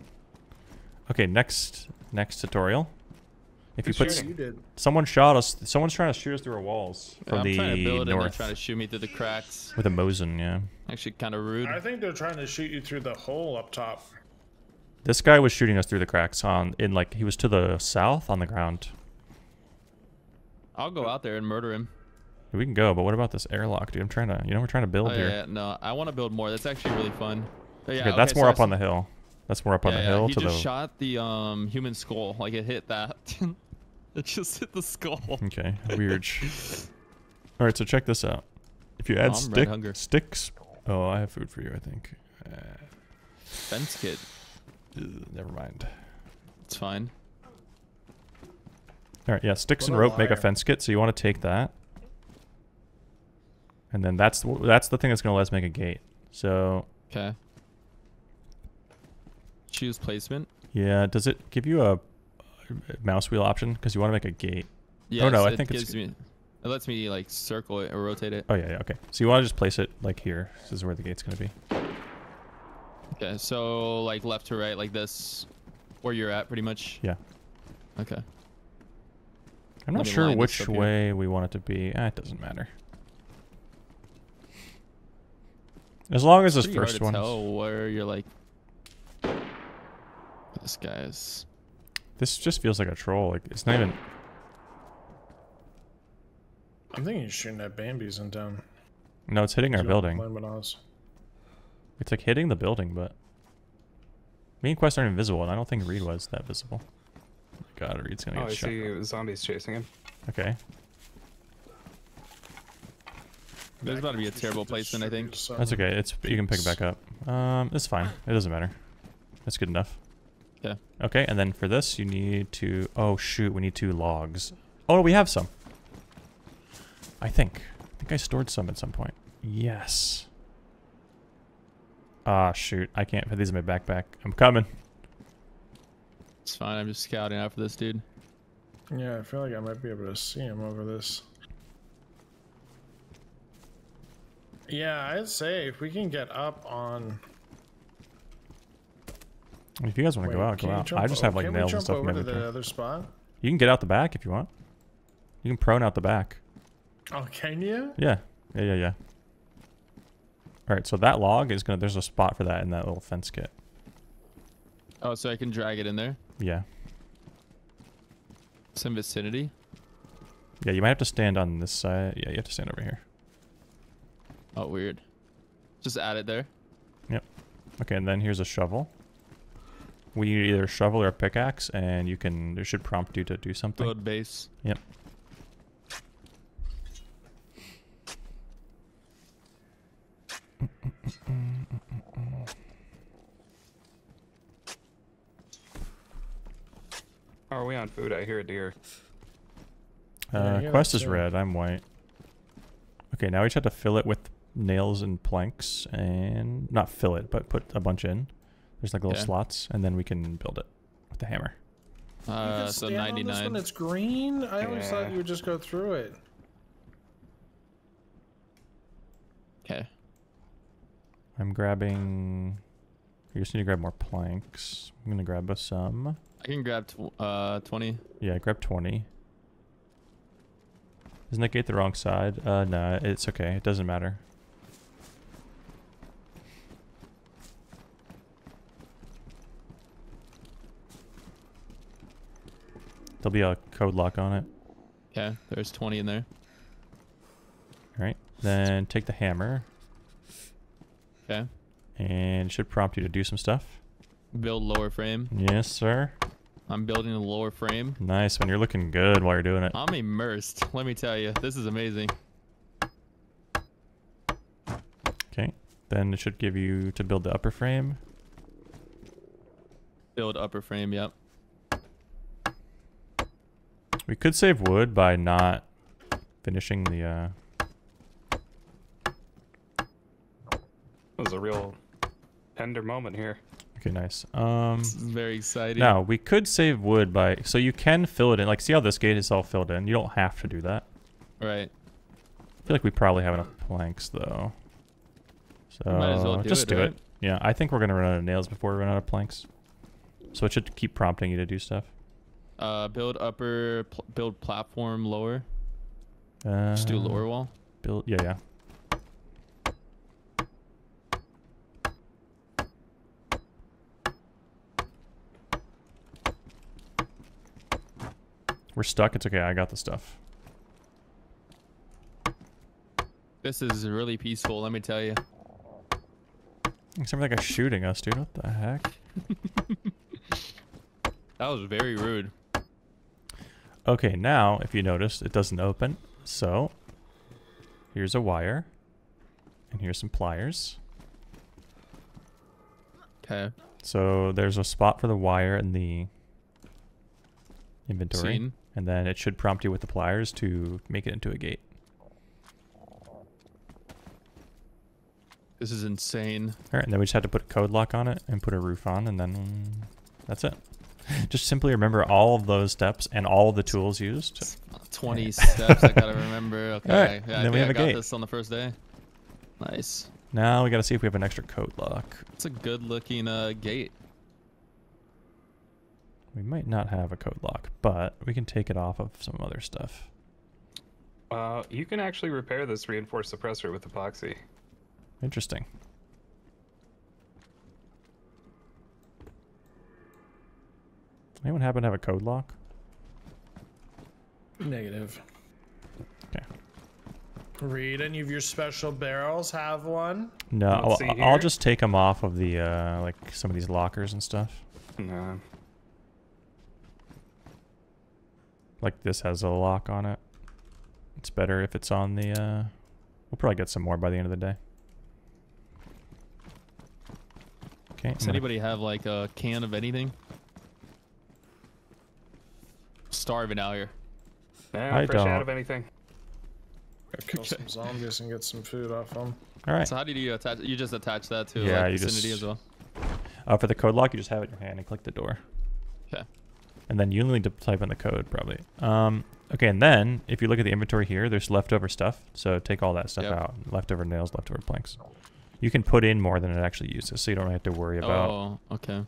Okay, next tutorial. If you put someone shot us, someone's trying to shoot us through our walls from the north. They're trying to shoot me through the cracks with a Mosin, yeah. Actually, kind of rude. I think they're trying to shoot you through the hole up top. This guy was shooting us through the cracks like he was to the south on the ground. I'll go out there and murder him. We can go, but what about this airlock, dude? I'm trying to, we're trying to build here. Yeah, no, I want to build more. That's actually really fun. Yeah, okay, that's more up on the hill. That's more up on the hill. He just shot the human skull. Like it hit that. It just hit the skull. Okay, weird. All right, so check this out. If you add sticks. Oh, I have food for you, I think. Fence kit. Never mind. It's fine. All right, yeah, sticks and rope make a fence kit. So you want to take that, and then that's the thing that's gonna let us make a gate. So. Okay. Choose placement. Yeah. Does it give you a mouse wheel option? Because you want to make a gate. Yeah. Oh no, I think it lets me like circle it or rotate it. Oh yeah, yeah. Okay. So you want to just place it like here. This is where the gate's gonna be. Okay. So like left to right, like this, where you're at, pretty much. Yeah. Okay. I'm not sure which way we want it to be. Ah, it doesn't matter. As long as this first one. Oh, where you're like. This guy is... This just feels like a troll. Like it's not even... I'm thinking you're shooting at Bambies in town. No, it's hitting our building. It's like hitting the building, but... Me and Quest aren't invisible, and I don't think Reid was that visible. Oh my god, Reid's gonna get shot. I see zombies chasing him. Okay. There's about to be a terrible placement, I think. That's okay. It's you can pick it back up. It's fine. It doesn't matter. That's good enough. Yeah. Okay, and then for this, you need to... Oh, shoot, we need 2 logs. Oh, we have some. I think I stored some at some point. Yes. Ah, shoot. I can't put these in my backpack. I'm coming. It's fine. I'm just scouting out for this dude. Yeah, I feel like I might be able to see him over this. Yeah, I'd say if we can get up on... If you guys want to go out, go out. I just have like nails and stuff. Can we jump over to the other spot? You can get out the back if you want. You can prone out the back. Oh, can you? Yeah. Yeah, yeah, yeah. Alright, so that log is gonna... There's a spot for that in that little fence kit. Oh, so I can drag it in there? Yeah. Some vicinity? Yeah, you might have to stand on this side. Yeah, you have to stand over here. Oh, weird. Just add it there? Yep. Okay, and then here's a shovel. We need either a shovel or a pickaxe, and you can... It should prompt you to do something. Build base. Yep. Are we on food? I hear a deer. Quest is red. I'm white. Okay, now we just have to fill it with nails and planks, and... Not fill it, but put a bunch in. There's like little slots, and then we can build it with the hammer. So 99. On this one, it's green. I always thought you would just go through it. Okay. I'm grabbing... You just need to grab more planks. I'm gonna grab some. I can grab 20. Yeah, grab 20. Isn't that gate the wrong side? No, it's okay. It doesn't matter. There'll be a code lock on it. Yeah, there's 20 in there. Alright, then take the hammer. Okay. And it should prompt you to do some stuff. Build lower frame. Yes, sir. I'm building a lower frame. Nice one. You're looking good while you're doing it. I'm immersed. Let me tell you, this is amazing. Okay. Then it should give you to build the upper frame. Build upper frame, yep. We could save wood by not finishing the, That was a real tender moment here. Okay, nice. This is very exciting. Now, we could save wood by... So you can fill it in. Like, see how this gate is all filled in? You don't have to do that. Right. I feel like we probably have enough planks, though. So, might as well just do it. Yeah, I think we're going to run out of nails before we run out of planks. So it should keep prompting you to do stuff. Build upper, build platform lower. Just do lower wall. Build, yeah, yeah. We're stuck. It's okay. I got the stuff. This is really peaceful, let me tell you. Except for that guy shooting us, dude. What the heck? That was very rude. Okay, now, if you notice, it doesn't open. So, here's a wire. And here's some pliers. Okay. So, there's a spot for the wire in the inventory. Scene. And then it should prompt you with the pliers to make it into a gate. This is insane. Alright, and then we just had to put a code lock on it and put a roof on, and then that's it. Just simply remember all of those steps and all of the tools used. 20 steps, I gotta remember. Okay, right. Yeah, then we have a gate. I got this on the first day. Nice. Now we gotta see if we have an extra code lock. It's a good looking gate. We might not have a code lock, but we can take it off of some other stuff. You can actually repair this reinforced suppressor with epoxy. Interesting. Anyone happen to have a code lock? Negative. Okay. Reid, any of your special barrels have one? No, I'll just take them off of the like some of these lockers and stuff. No. Like this has a lock on it. It's better if it's on the, we'll probably get some more by the end of the day. Okay. Does anybody have like a can of anything? Starving out here. Yeah, I'm fresh out of anything. Kill some zombies and get some food off them. All right. So how do you attach? You just attach that to like vicinity as well. For the code lock, you just have it in your hand and click the door. Okay. And then you only need to type in the code, probably. Okay, and then, if you look at the inventory here, there's leftover stuff. So take all that stuff out. Leftover nails, leftover planks. You can put in more than it actually uses, so you don't have to worry about... Oh, okay.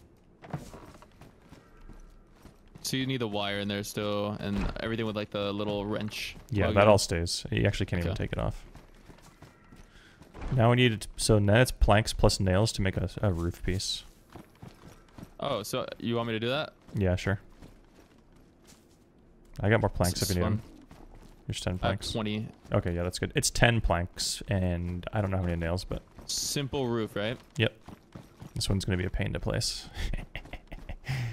So you need the wire in there still, and everything with, like, the little wrench. Yeah, that all stays. You actually can't even take it off. Now we need... So now it's planks plus nails to make a roof piece. Oh, so you want me to do that? Yeah, sure. I got more planks if you need them. There's 10 planks. 20. Okay, yeah, that's good. It's 10 planks, and I don't know how many nails, but... Simple roof, right? Yep. This one's going to be a pain to place.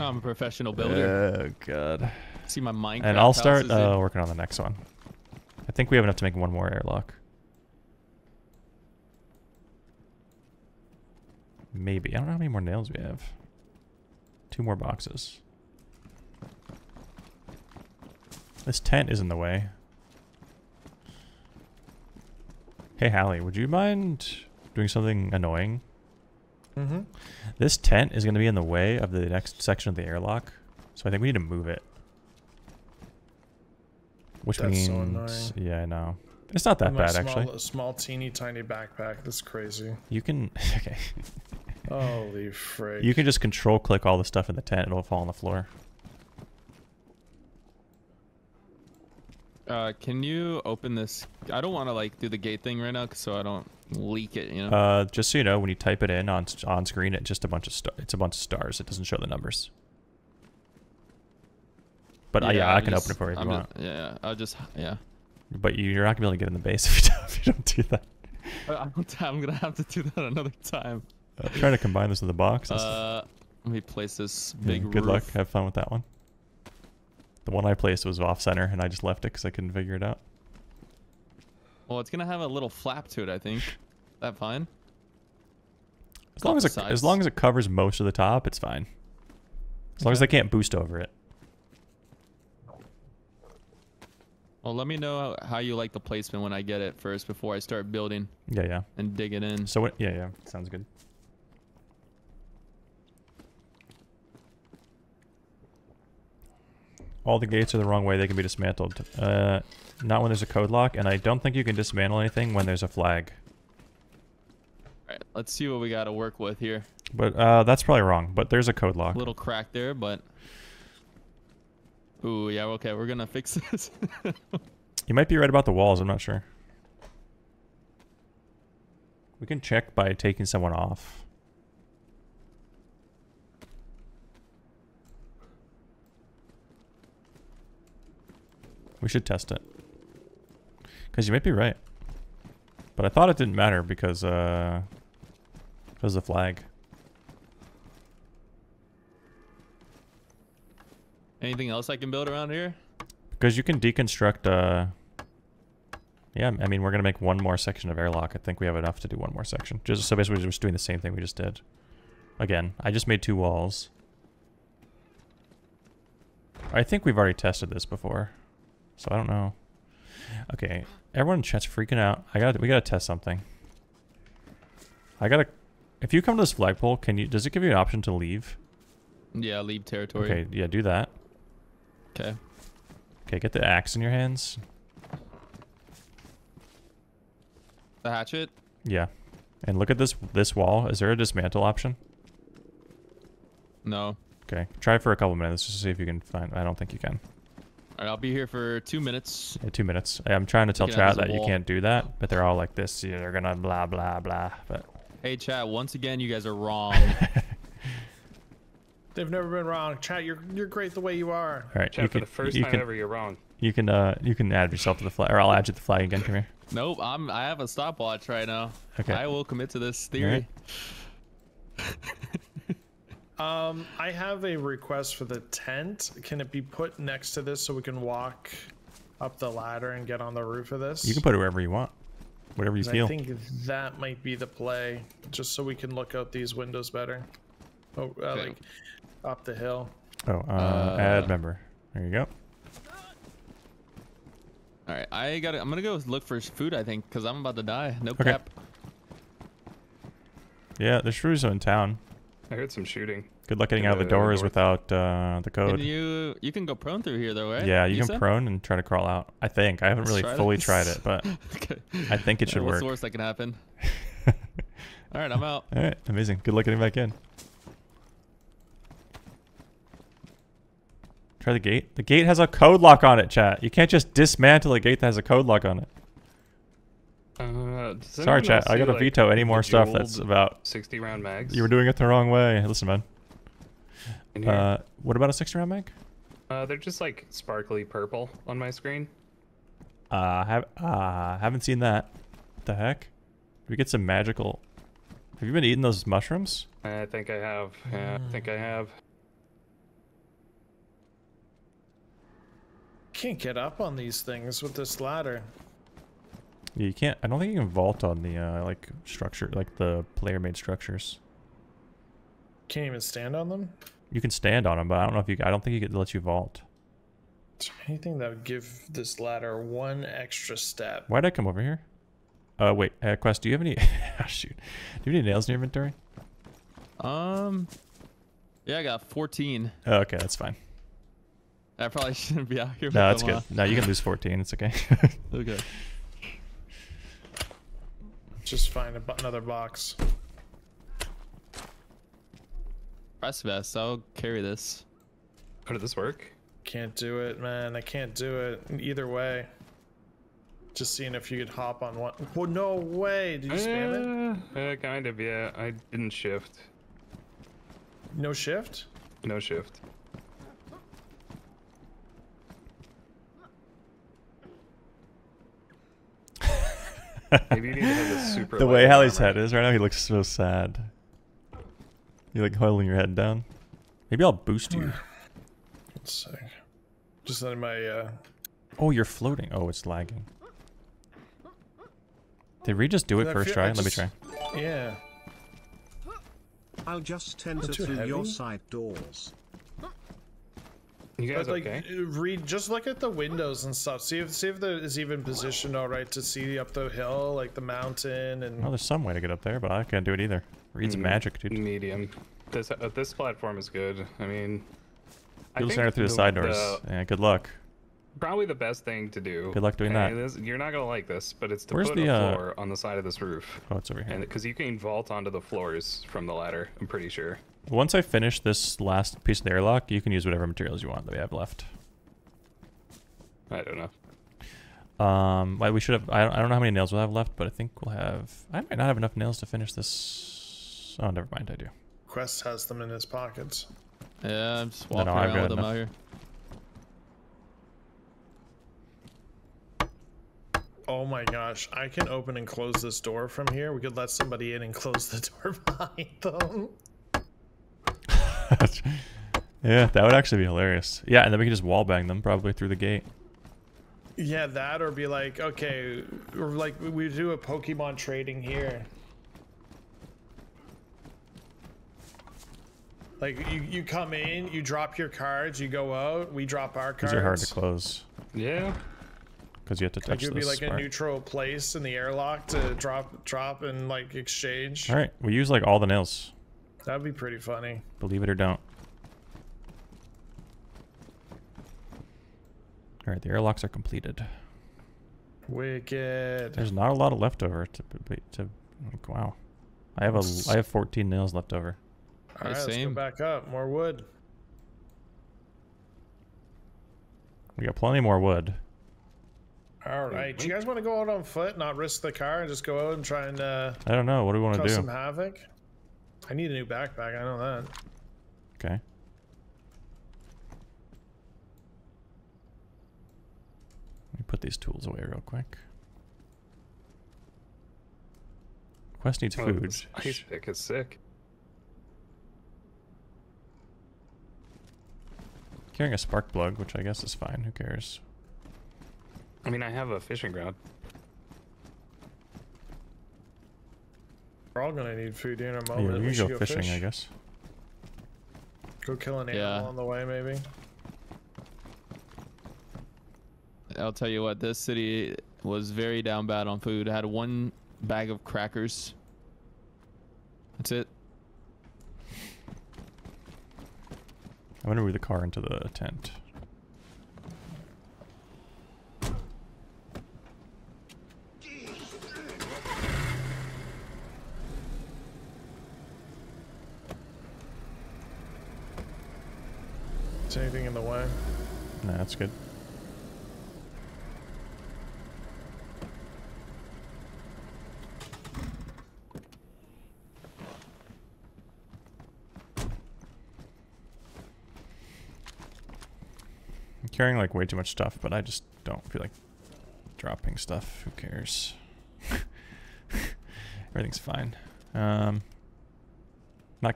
I'm a professional builder. Oh, God. See my Minecraft And I'll start working on the next one. I think we have enough to make one more airlock. Maybe. I don't know how many more nails we have. 2 more boxes. This tent is in the way. Hey, Hallie, would you mind doing something annoying? Mm-hmm. This tent is going to be in the way of the next section of the airlock, so I think we need to move it. Which means... So yeah, I know. It's not that bad, actually. A small, teeny, tiny backpack. That's crazy. You can... Okay. Holy frick. You can just control-click all the stuff in the tent. It'll fall on the floor. Can you open this? I don't want to like do the gate thing right now, so I don't leak it. You know. Just so you know, when you type it in on screen, it's just a bunch of it's a bunch of stars. It doesn't show the numbers. But yeah, I can open it for you if you want. Yeah, I'll just But you're not gonna be able to get in the base if you don't do that. I'm gonna have to do that another time. Trying to combine this with the box. Let me place this big roof. Good luck. Have fun with that one. The one I placed was off center, and I just left it because I couldn't figure it out. Well, it's gonna have a little flap to it, I think. Is that fine? As long as it covers most of the top, it's fine. As long as I can't boost over it. Well, let me know how you like the placement when I get it first, before I start building. Yeah. And dig it in. So what? Yeah. Sounds good. All the gates are the wrong way. They can be dismantled. Not when there's a code lock, and I don't think you can dismantle anything when there's a flag. All right, let's see what we got to work with here. But that's probably wrong. But there's a code lock. Little crack there, but. Ooh, yeah. Okay, we're gonna fix this. You might be right about the walls. I'm not sure. We can check by taking someone off. We should test it. Because you might be right. But I thought it didn't matter because of the flag. Anything else I can build around here? Because you can deconstruct... yeah, I mean, we're going to make one more section of airlock. I think we have enough to do one more section. Just, so basically, we're just doing the same thing we just did. Again, I just made two walls. I think we've already tested this before. So I don't know. Okay, everyone in chat's freaking out. We gotta test something. If you come to this flagpole, does it give you an option to leave? Yeah, leave territory. Okay, yeah, do that. Okay. Okay, get the axe in your hands. The hatchet? Yeah. And look at this wall. Is there a dismantle option? No. Okay, try for a couple minutes just to see if you can find. I don't think you can. All right, I'll be here for 2 minutes. Yeah, 2 minutes. I'm trying to tell chat that you can't do that, but they're all like this. Yeah, they're gonna blah, blah, blah. But hey, chat, once again, you guys are wrong. They've never been wrong. Chat, you're great the way you are. All right, chat, for the first time ever, you're wrong. You can add yourself to the flag, or I'll add you to the flag again. Come here. Nope, I have a stopwatch right now. Okay. I will commit to this theory. I have a request for the tent. Can it be put next to this so we can walk up the ladder and get on the roof of this? You can put it wherever you want, whatever you feel. I think that might be the play, just so we can look out these windows better. Oh, okay. Like up the hill. Oh, add member. There you go. All right, I'm gonna go look for food, I think, because I'm about to die. No cap. Yeah, the shrews are in town. I heard some shooting. Good luck getting out of the doors without the code. And you can go prone through here though, right? Yeah, you can prone and try to crawl out. I think. I haven't really fully tried it, but okay. I think it should work. What's the worst that can happen? All right, I'm out. All right, amazing. Good luck getting back in. Try the gate. The gate has a code lock on it, chat. You can't just dismantle a gate that has a code lock on it. Sorry, chat. I gotta veto any more stuff that's about 60-round mags. You were doing it the wrong way. Listen, man. What about a 60-round mag? They're just like sparkly purple on my screen. Haven't seen that. What the heck? Did we get some magical? Have you been eating those mushrooms? I think I have. Yeah, I think I have. Can't get up on these things with this ladder. Yeah, you can't. I don't think you can vault on the like structure, like the player-made structures. Can't even stand on them. You can stand on them, but I don't know if you. I don't think it lets you vault. Anything that would give this ladder one extra step. Why'd I come over here? Wait, Quest. Do you have any? Shoot, do you have any nails in your inventory? Yeah, I got 14. Oh, okay, that's fine. I probably shouldn't be out here. No, that's good. No, you can lose 14. It's okay. Okay. Just find another box. Press vest. I'll carry this. How did this work? Can't do it, man. I can't do it either way. Just seeing if you could hop on one. Oh, no way! Did you spam it? Kind of, yeah. I didn't shift. No shift? No shift. Maybe you need to have a super the way Hallie's head is right now, he looks so sad. You're like holding your head down. Maybe I'll boost you. Let's see. Just letting my, Oh, you're floating. Oh, it's lagging. Did Reid just do it first try? Let me try. Yeah. I'll just tender through your side doors. You guys okay? Reid, just look at the windows and stuff. See if there is even positioned all right to see up the hill, like the mountain and. Well, there's some way to get up there, but I can't do it either. Reid's magic, dude. Medium. This platform is good. I mean. You'll center through the side doors. Yeah, good luck. Probably the best thing to do. Good luck doing that. You're not gonna like this, but it's to put a floor on the side of this roof. Oh, it's over here. Because you can vault onto the floors from the ladder, I'm pretty sure. Once I finish this last piece of the airlock, you can use whatever materials you want that we have left. I don't know. Well, we should have. I don't know how many nails we'll have left, but I think we'll have. I might not have enough nails to finish this. Oh, never mind. I do. Quest has them in his pockets. Yeah, I'm just walking around with them out here. Oh my gosh, I can open and close this door from here. We could let somebody in and close the door behind them. Yeah, that would actually be hilarious. Yeah, and then we can just wall bang them probably through the gate. Yeah, that or be like, okay, or like we do a Pokemon trading here. Like you come in, you drop your cards, you go out, we drop our cards. These are hard to close. Yeah. Because you have to touch this. It could be like a neutral place in the airlock to drop and like exchange. All right, we use like all the nails. That'd be pretty funny. Believe it or don't. All right, the airlocks are completed. Wicked. There's not a lot of leftover to like, wow. I have 14 nails left over. All right, let's go back up. More wood. We got plenty more wood. All right. Do you guys want to go out on foot, not risk the car, and just go out and try and I don't know. What do we want to do? Some havoc. I need a new backpack. I know that. Okay. Let me put these tools away real quick. Quest needs food. This ice pick is sick. Carrying a spark plug, which I guess is fine. Who cares? I mean, I have a fishing ground. We're all gonna need food in a moment. Yeah, we should go fishing, I guess. Go kill an animal on the way, maybe. I'll tell you what, this city was very down bad on food. I had one bag of crackers. That's it. I'm gonna move the car into the tent. Anything in the way? Nah, that's good. I'm carrying like way too much stuff, but I just don't feel like dropping stuff. Who cares? Everything's fine. Not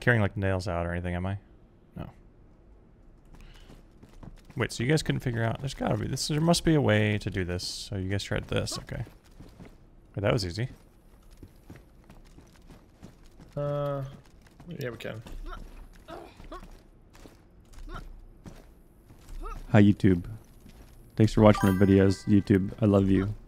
carrying like nails out or anything, am I? Wait, so you guys couldn't figure out? There's gotta be this. There must be a way to do this. So you guys tried this, okay? Well, that was easy. Yeah, we can. Hi, YouTube. Thanks for watching my videos, YouTube. I love you.